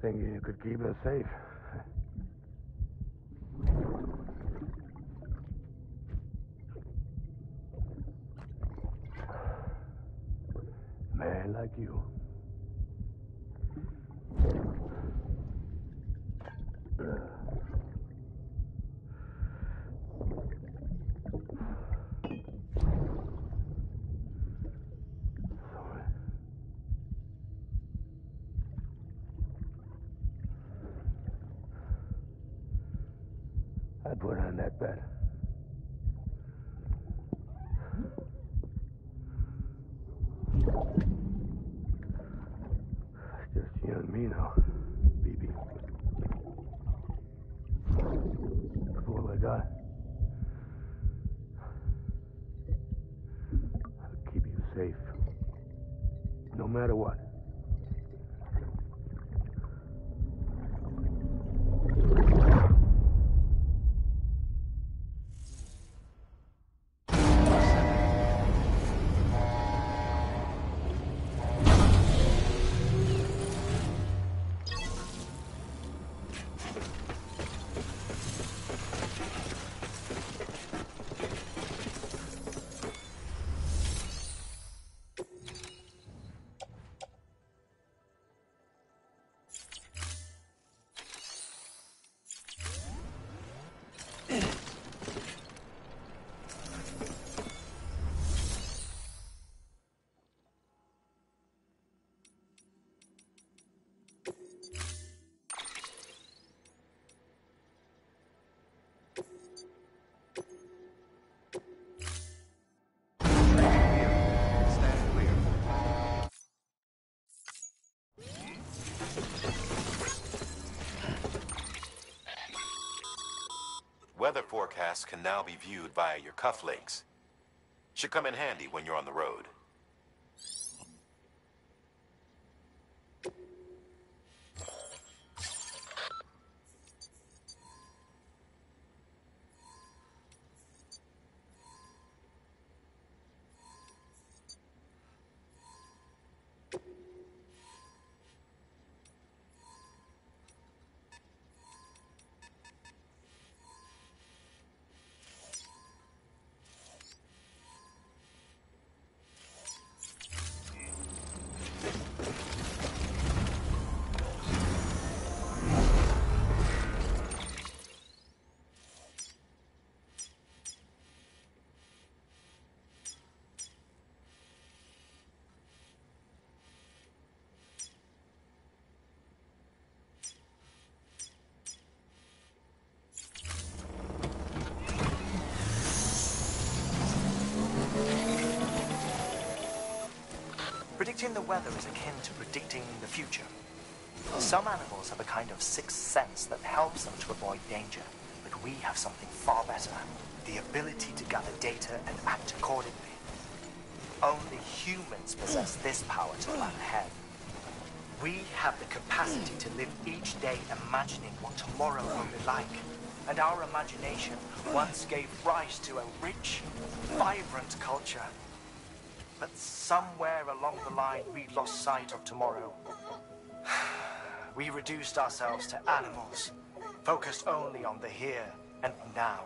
Think you could keep us safe? Man like you. I put on that bed. It's just you and me now, B B. That's all I got. I'll keep you safe, no matter what. Weather forecasts can now be viewed via your cufflinks. Should come in handy when you're on the road. Predicting the weather is akin to predicting the future. Some animals have a kind of sixth sense that helps them to avoid danger, but we have something far better, the ability to gather data and act accordingly. Only humans possess this power to plan ahead. We have the capacity to live each day imagining what tomorrow will be like, and our imagination once gave rise to a rich, vibrant culture. But somewhere along the line, we lost sight of tomorrow. We reduced ourselves to animals, focused only on the here and now.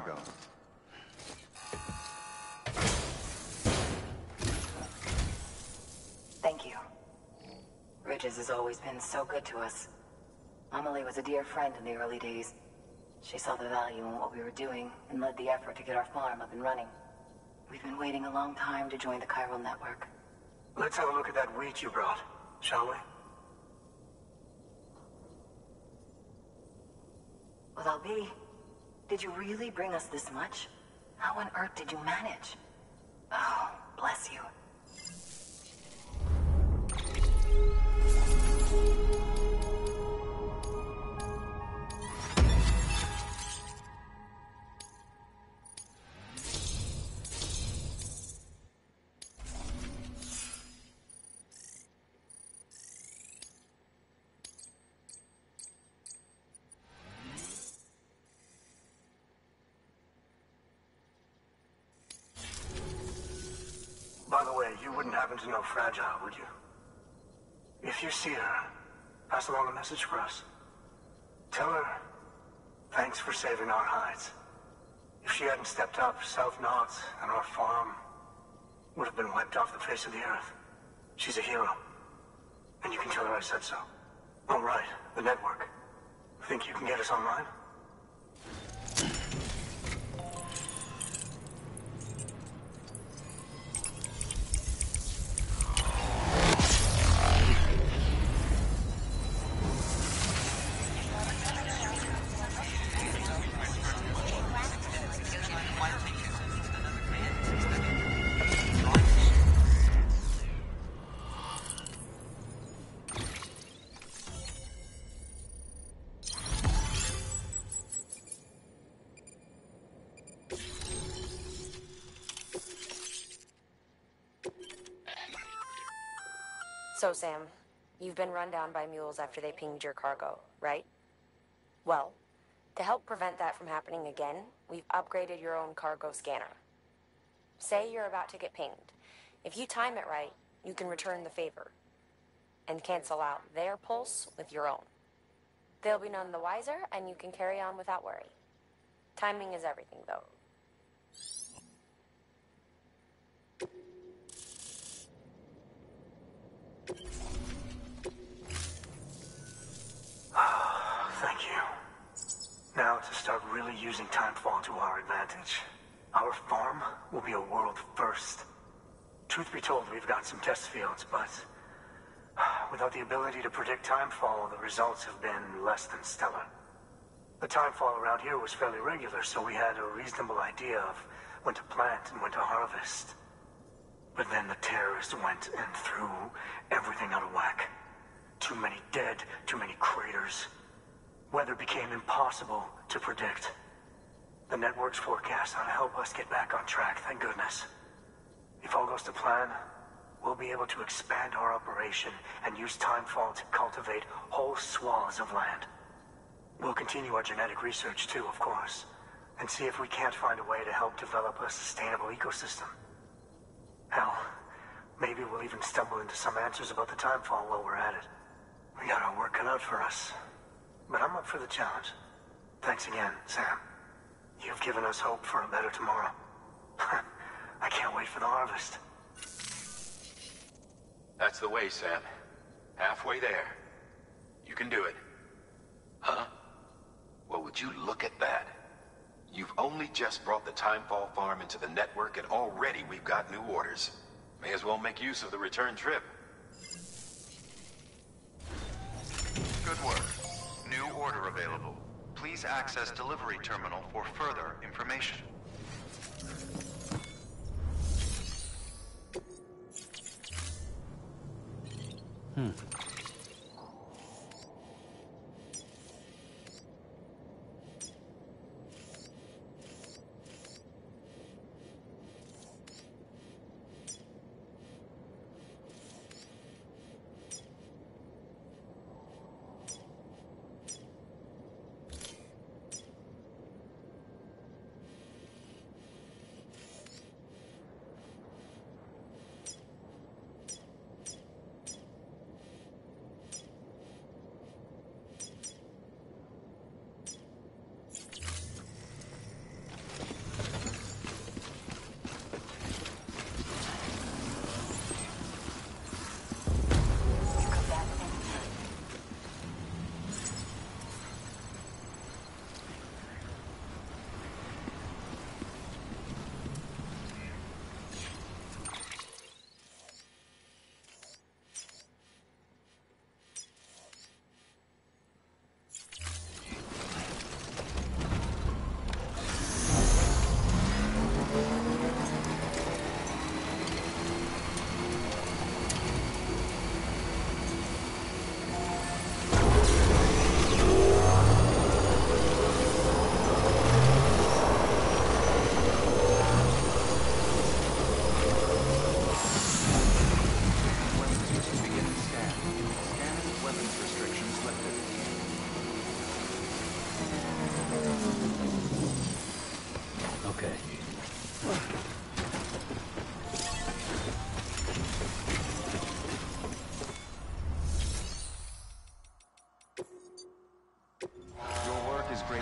cargo. Thank you. Bridges has always been so good to us. Amelie was a dear friend in the early days. She saw the value in what we were doing and led the effort to get our farm up and running. We've been waiting a long time to join the Chiral network. Let's have a look at that weed you brought, shall we? Well, I'll be. Did you really bring us this much? How on earth did you manage? Oh, bless you. To know Fragile, would you? If you see her, pass along a message for us. Tell her, thanks for saving our hides. If she hadn't stepped up, South Knot and our farm would have been wiped off the face of the earth. She's a hero. And you can tell her I said so. All right, the network. Think you can get us online? So, Sam, you've been run down by mules after they pinged your cargo, right? Well, to help prevent that from happening again, we've upgraded your own cargo scanner. Say you're about to get pinged. If you time it right, you can return the favor and cancel out their pulse with your own. They'll be none the wiser, and you can carry on without worry. Timing is everything, though. Thank you. Now to start really using Timefall to our advantage. Our farm will be a world first. Truth be told, we've got some test fields, but without the ability to predict Timefall, the results have been less than stellar. The Timefall around here was fairly regular, so we had a reasonable idea of when to plant and when to harvest. But then the terrorists went and threw everything out of whack. Too many dead, too many craters. Weather became impossible to predict. The network's forecast ought to help us get back on track, thank goodness. If all goes to plan, we'll be able to expand our operation and use Timefall to cultivate whole swaths of land. We'll continue our genetic research too, of course, and see if we can't find a way to help develop a sustainable ecosystem. Hell, maybe we'll even stumble into some answers about the Timefall while we're at it. We got our work cut out for us, but I'm up for the challenge. Thanks again, Sam. You've given us hope for a better tomorrow. I can't wait for the harvest. That's the way, Sam. Halfway there. You can do it. Huh? Well, would you look at that? You've only just brought the Timefall farm into the network, and already we've got new orders. May as well make use of the return trip. Good work. New order available. Please access delivery terminal for further information. Hmm. is great.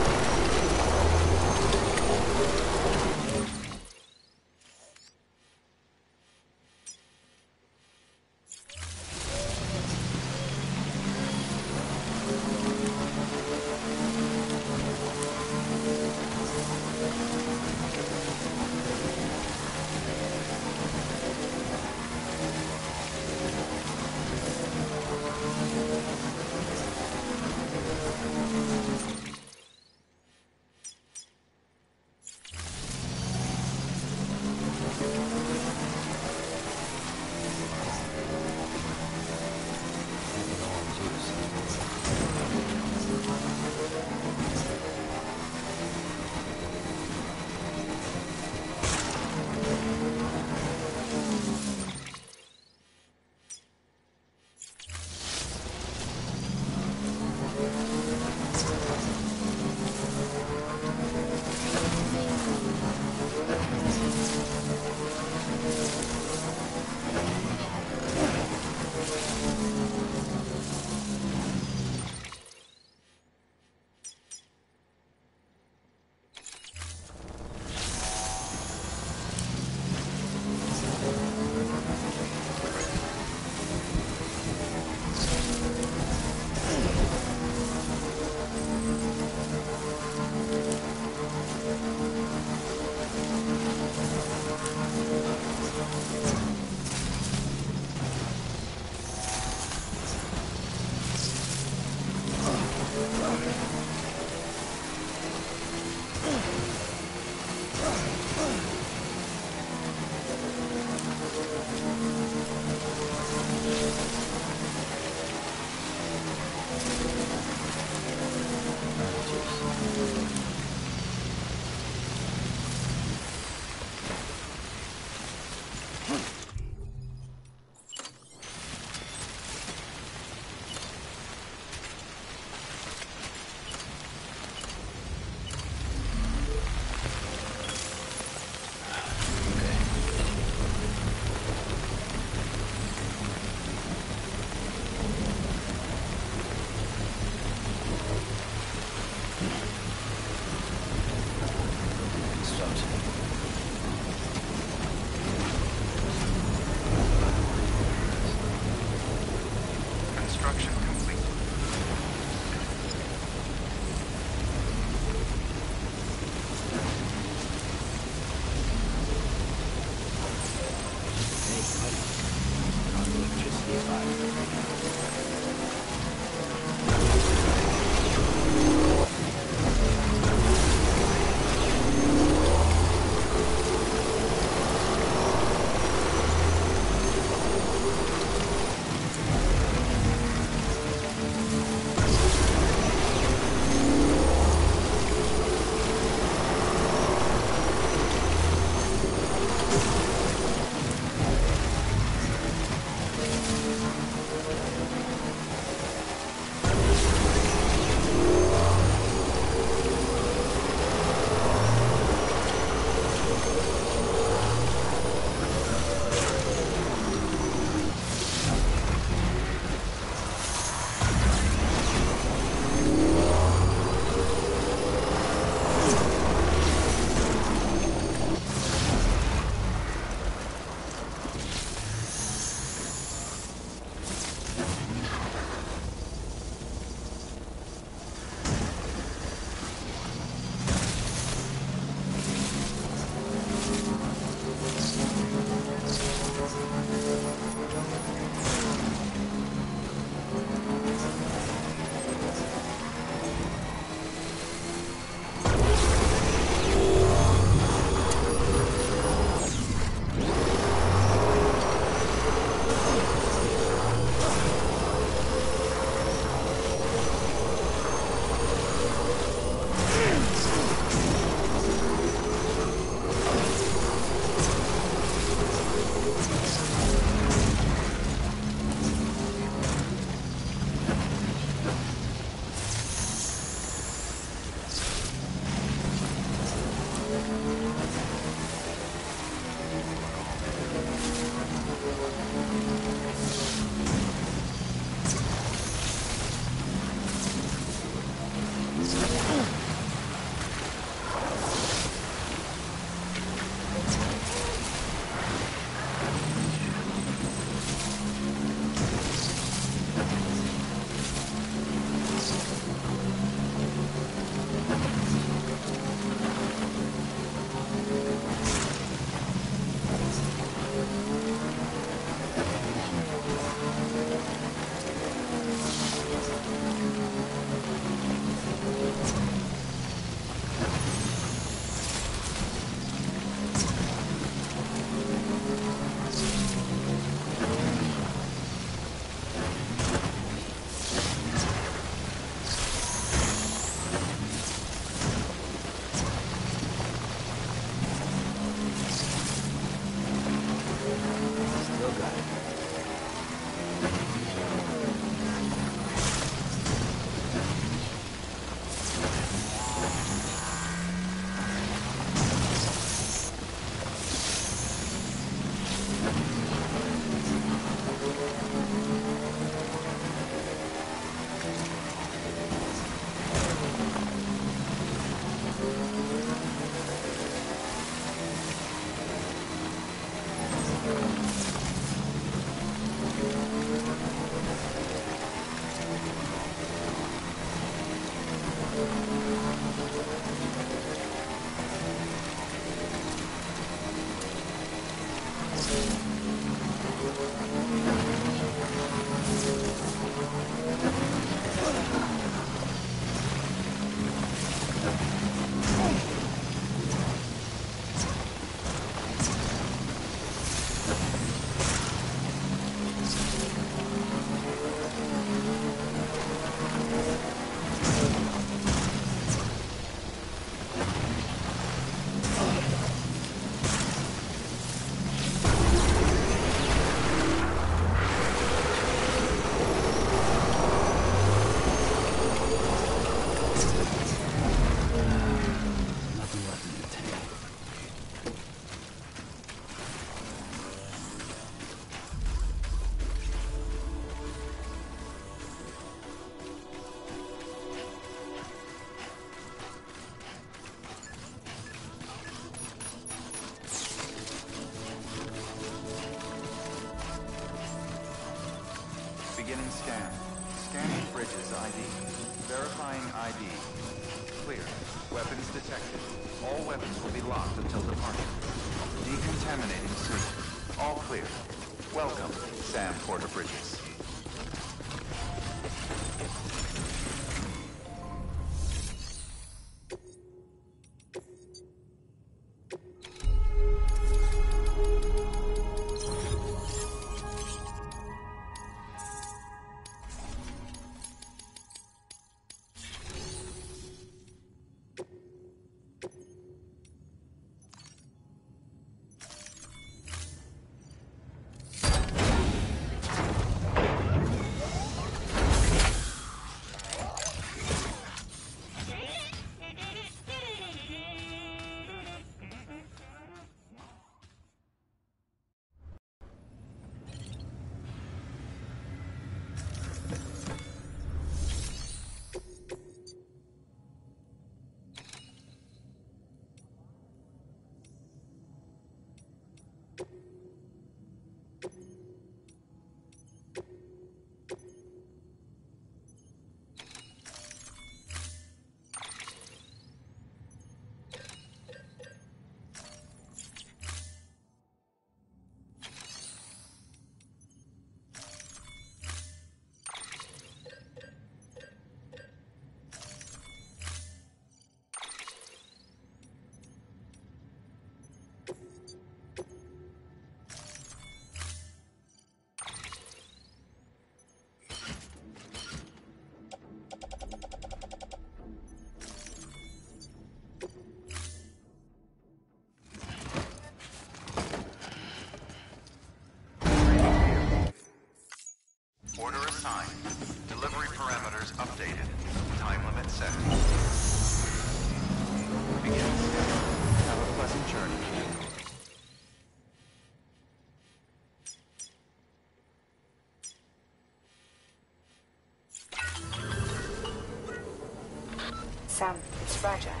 sound is fragile.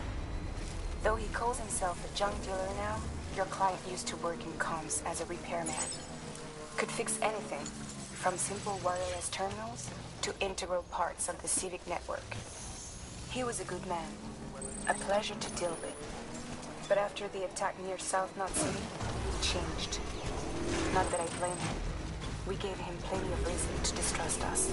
Though he calls himself a junk dealer now, your client used to work in comms as a repairman. Could fix anything, from simple wireless terminals to integral parts of the civic network. He was a good man, a pleasure to deal with. But after the attack near South Knot City, he changed. Not that I blame him. We gave him plenty of reason to distrust us.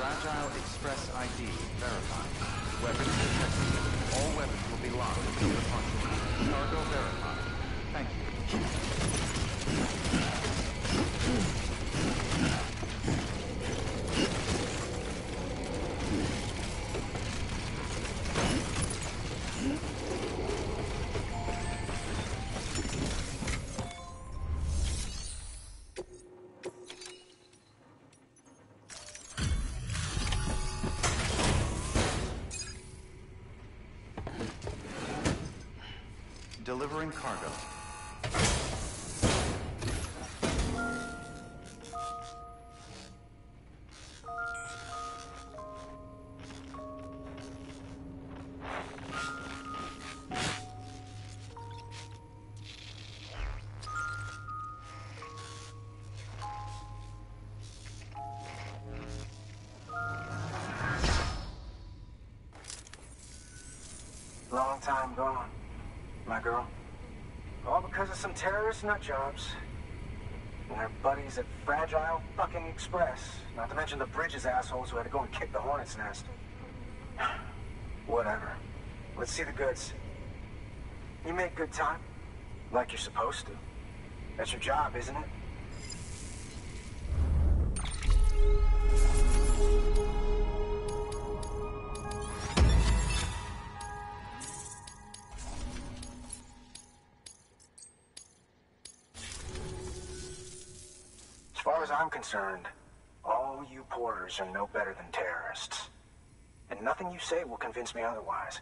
Fragile Express I D verified. Weapons detected. All weapons will be locked at the airport. Cargo verified. Thank you. Delivering cargo. Long time gone. My girl. All because of some terrorist nut jobs. And their buddies at Fragile fucking Express. Not to mention the Bridges assholes who had to go and kick the hornet's nest. Whatever. Let's see the goods. You make good time. Like you're supposed to. That's your job, isn't it? Concerned, all you porters are no better than terrorists, and nothing you say will convince me otherwise.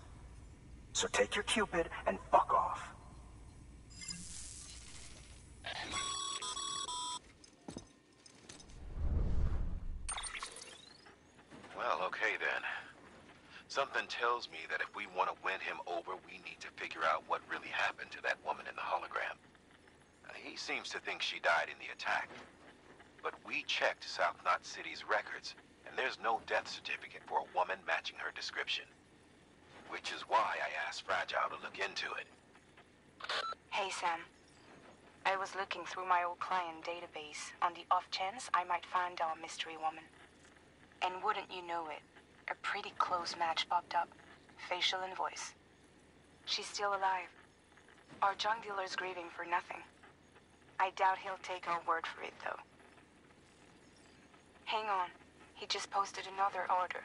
So take your Cupid and fuck off. Well, okay then. Something tells me that if we want to win him over, we need to figure out what really happened to that woman in the hologram. Uh, he seems to think she died in the attack. But we checked South Knot City's records, and there's no death certificate for a woman matching her description. Which is why I asked Fragile to look into it. Hey, Sam. I was looking through my old client database on the off chance I might find our mystery woman. And wouldn't you know it, a pretty close match popped up, facial and voice. She's still alive. Our junk dealer's grieving for nothing. I doubt he'll take our word for it, though. Hang on, he just posted another order.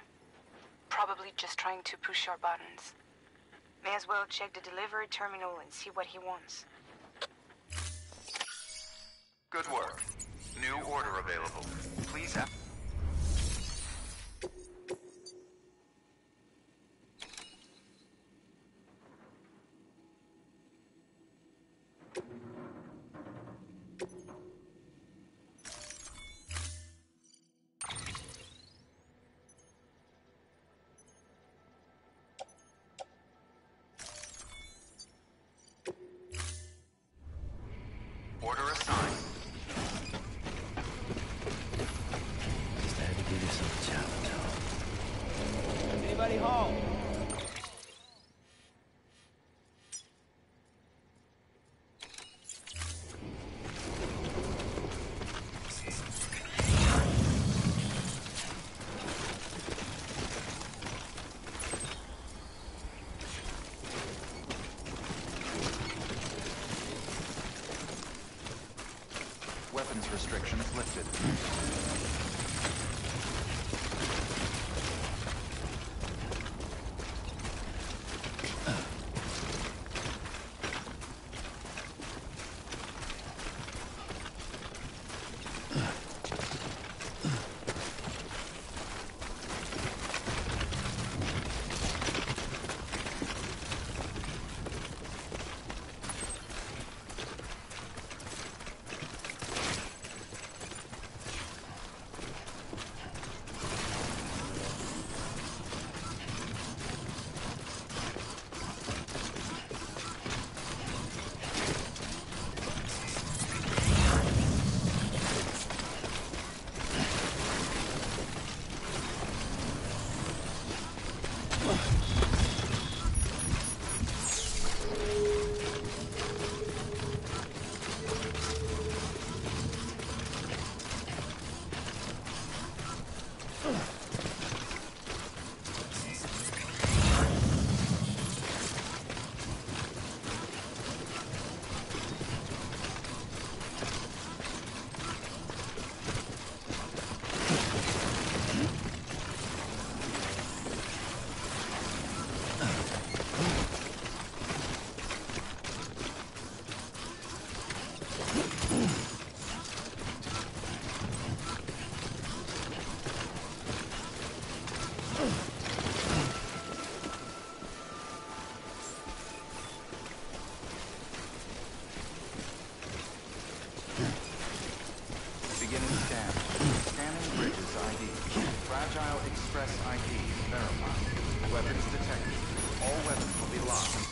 Probably just trying to push our buttons. May as well check the delivery terminal and see what he wants. Good work. New order available. Please have... Restrictions lifted. Verified. Weapons detected. All weapons will be locked.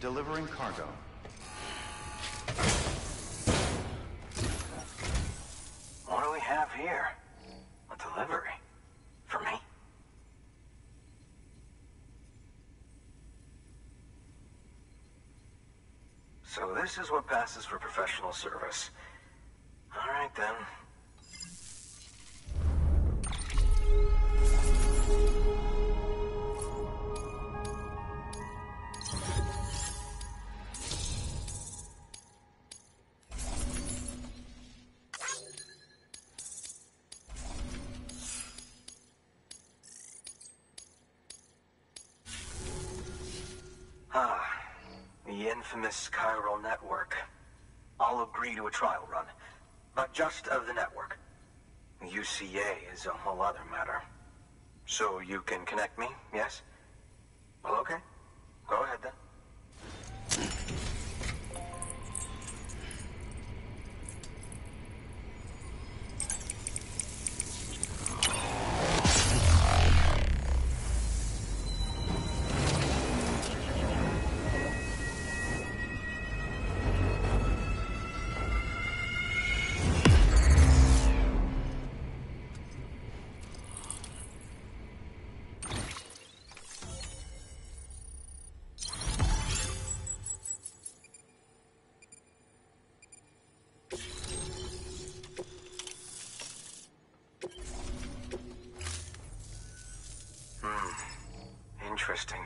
Delivering cargo. What do we have here? A delivery. For me? So this is what passes for professional service. All right then. Infamous Chiral network. I'll agree to a trial run, but just of the network. U C A is a whole other matter. So you can connect me, yes? Well, okay. Go ahead then. Interesting.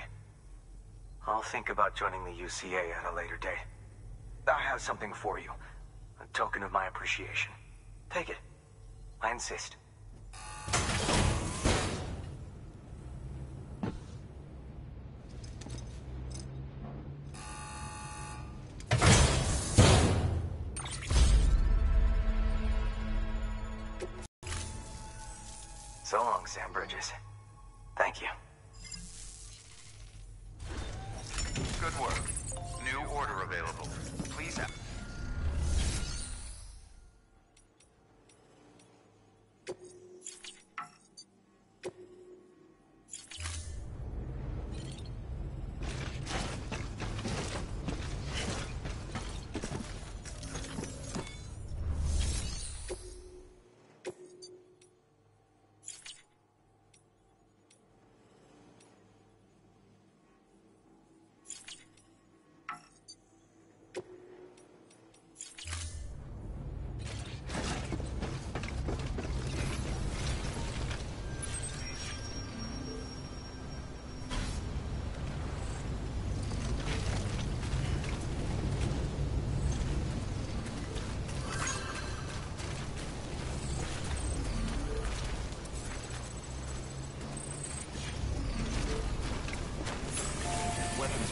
I'll think about joining the U C A at a later date. I have something for you. A token of my appreciation. Take it. I insist. So long, Sam Bridges. Thank you. Good work. New order available. Please act.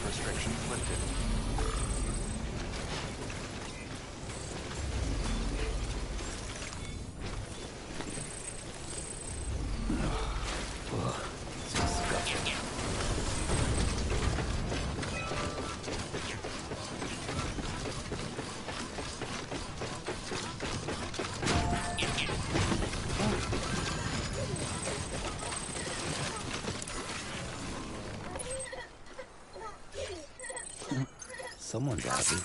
Restrictions lifted. Someone's happy.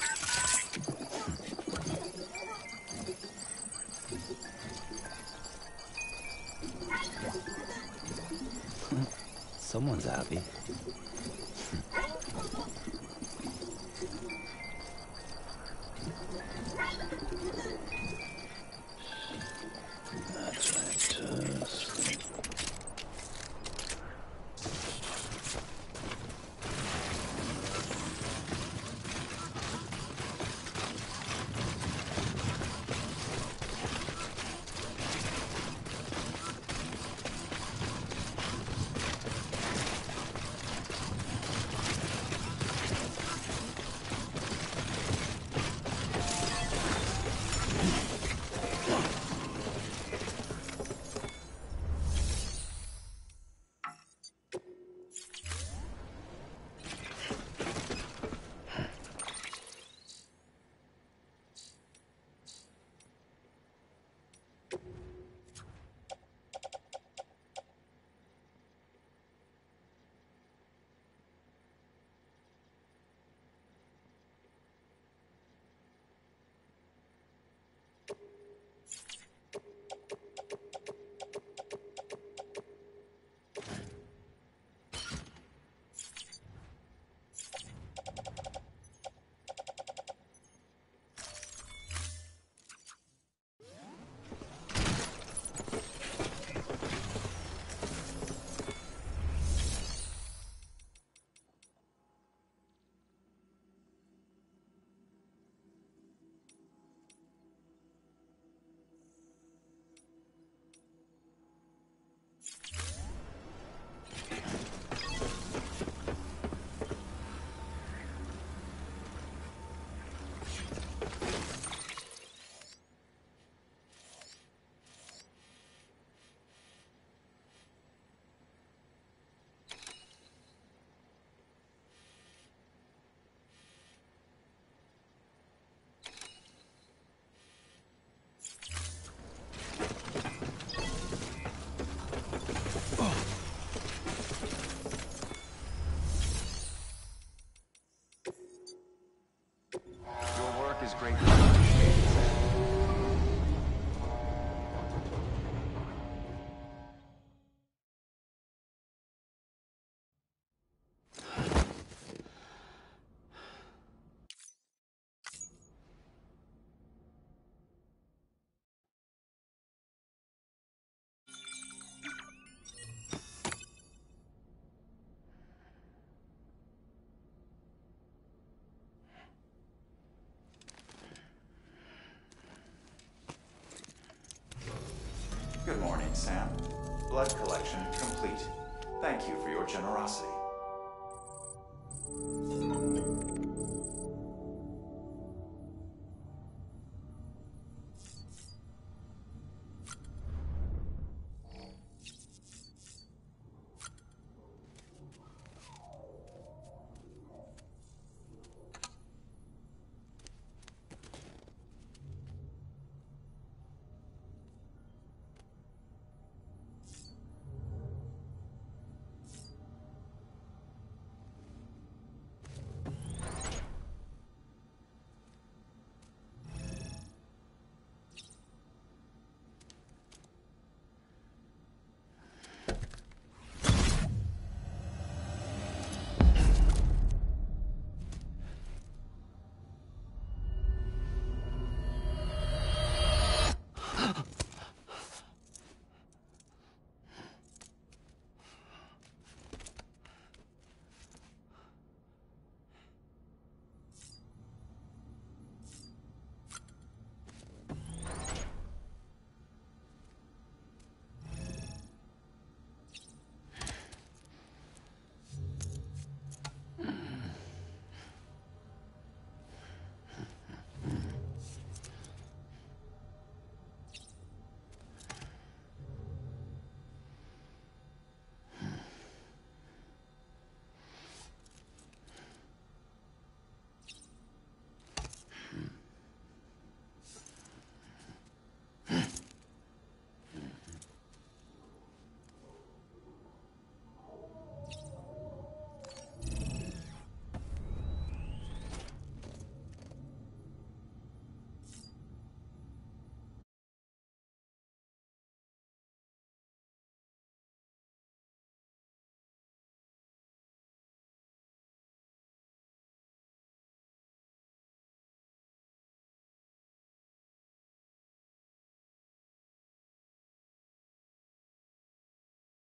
Someone's happy. Good morning, Sam. Blood collection complete. Thank you for your generosity.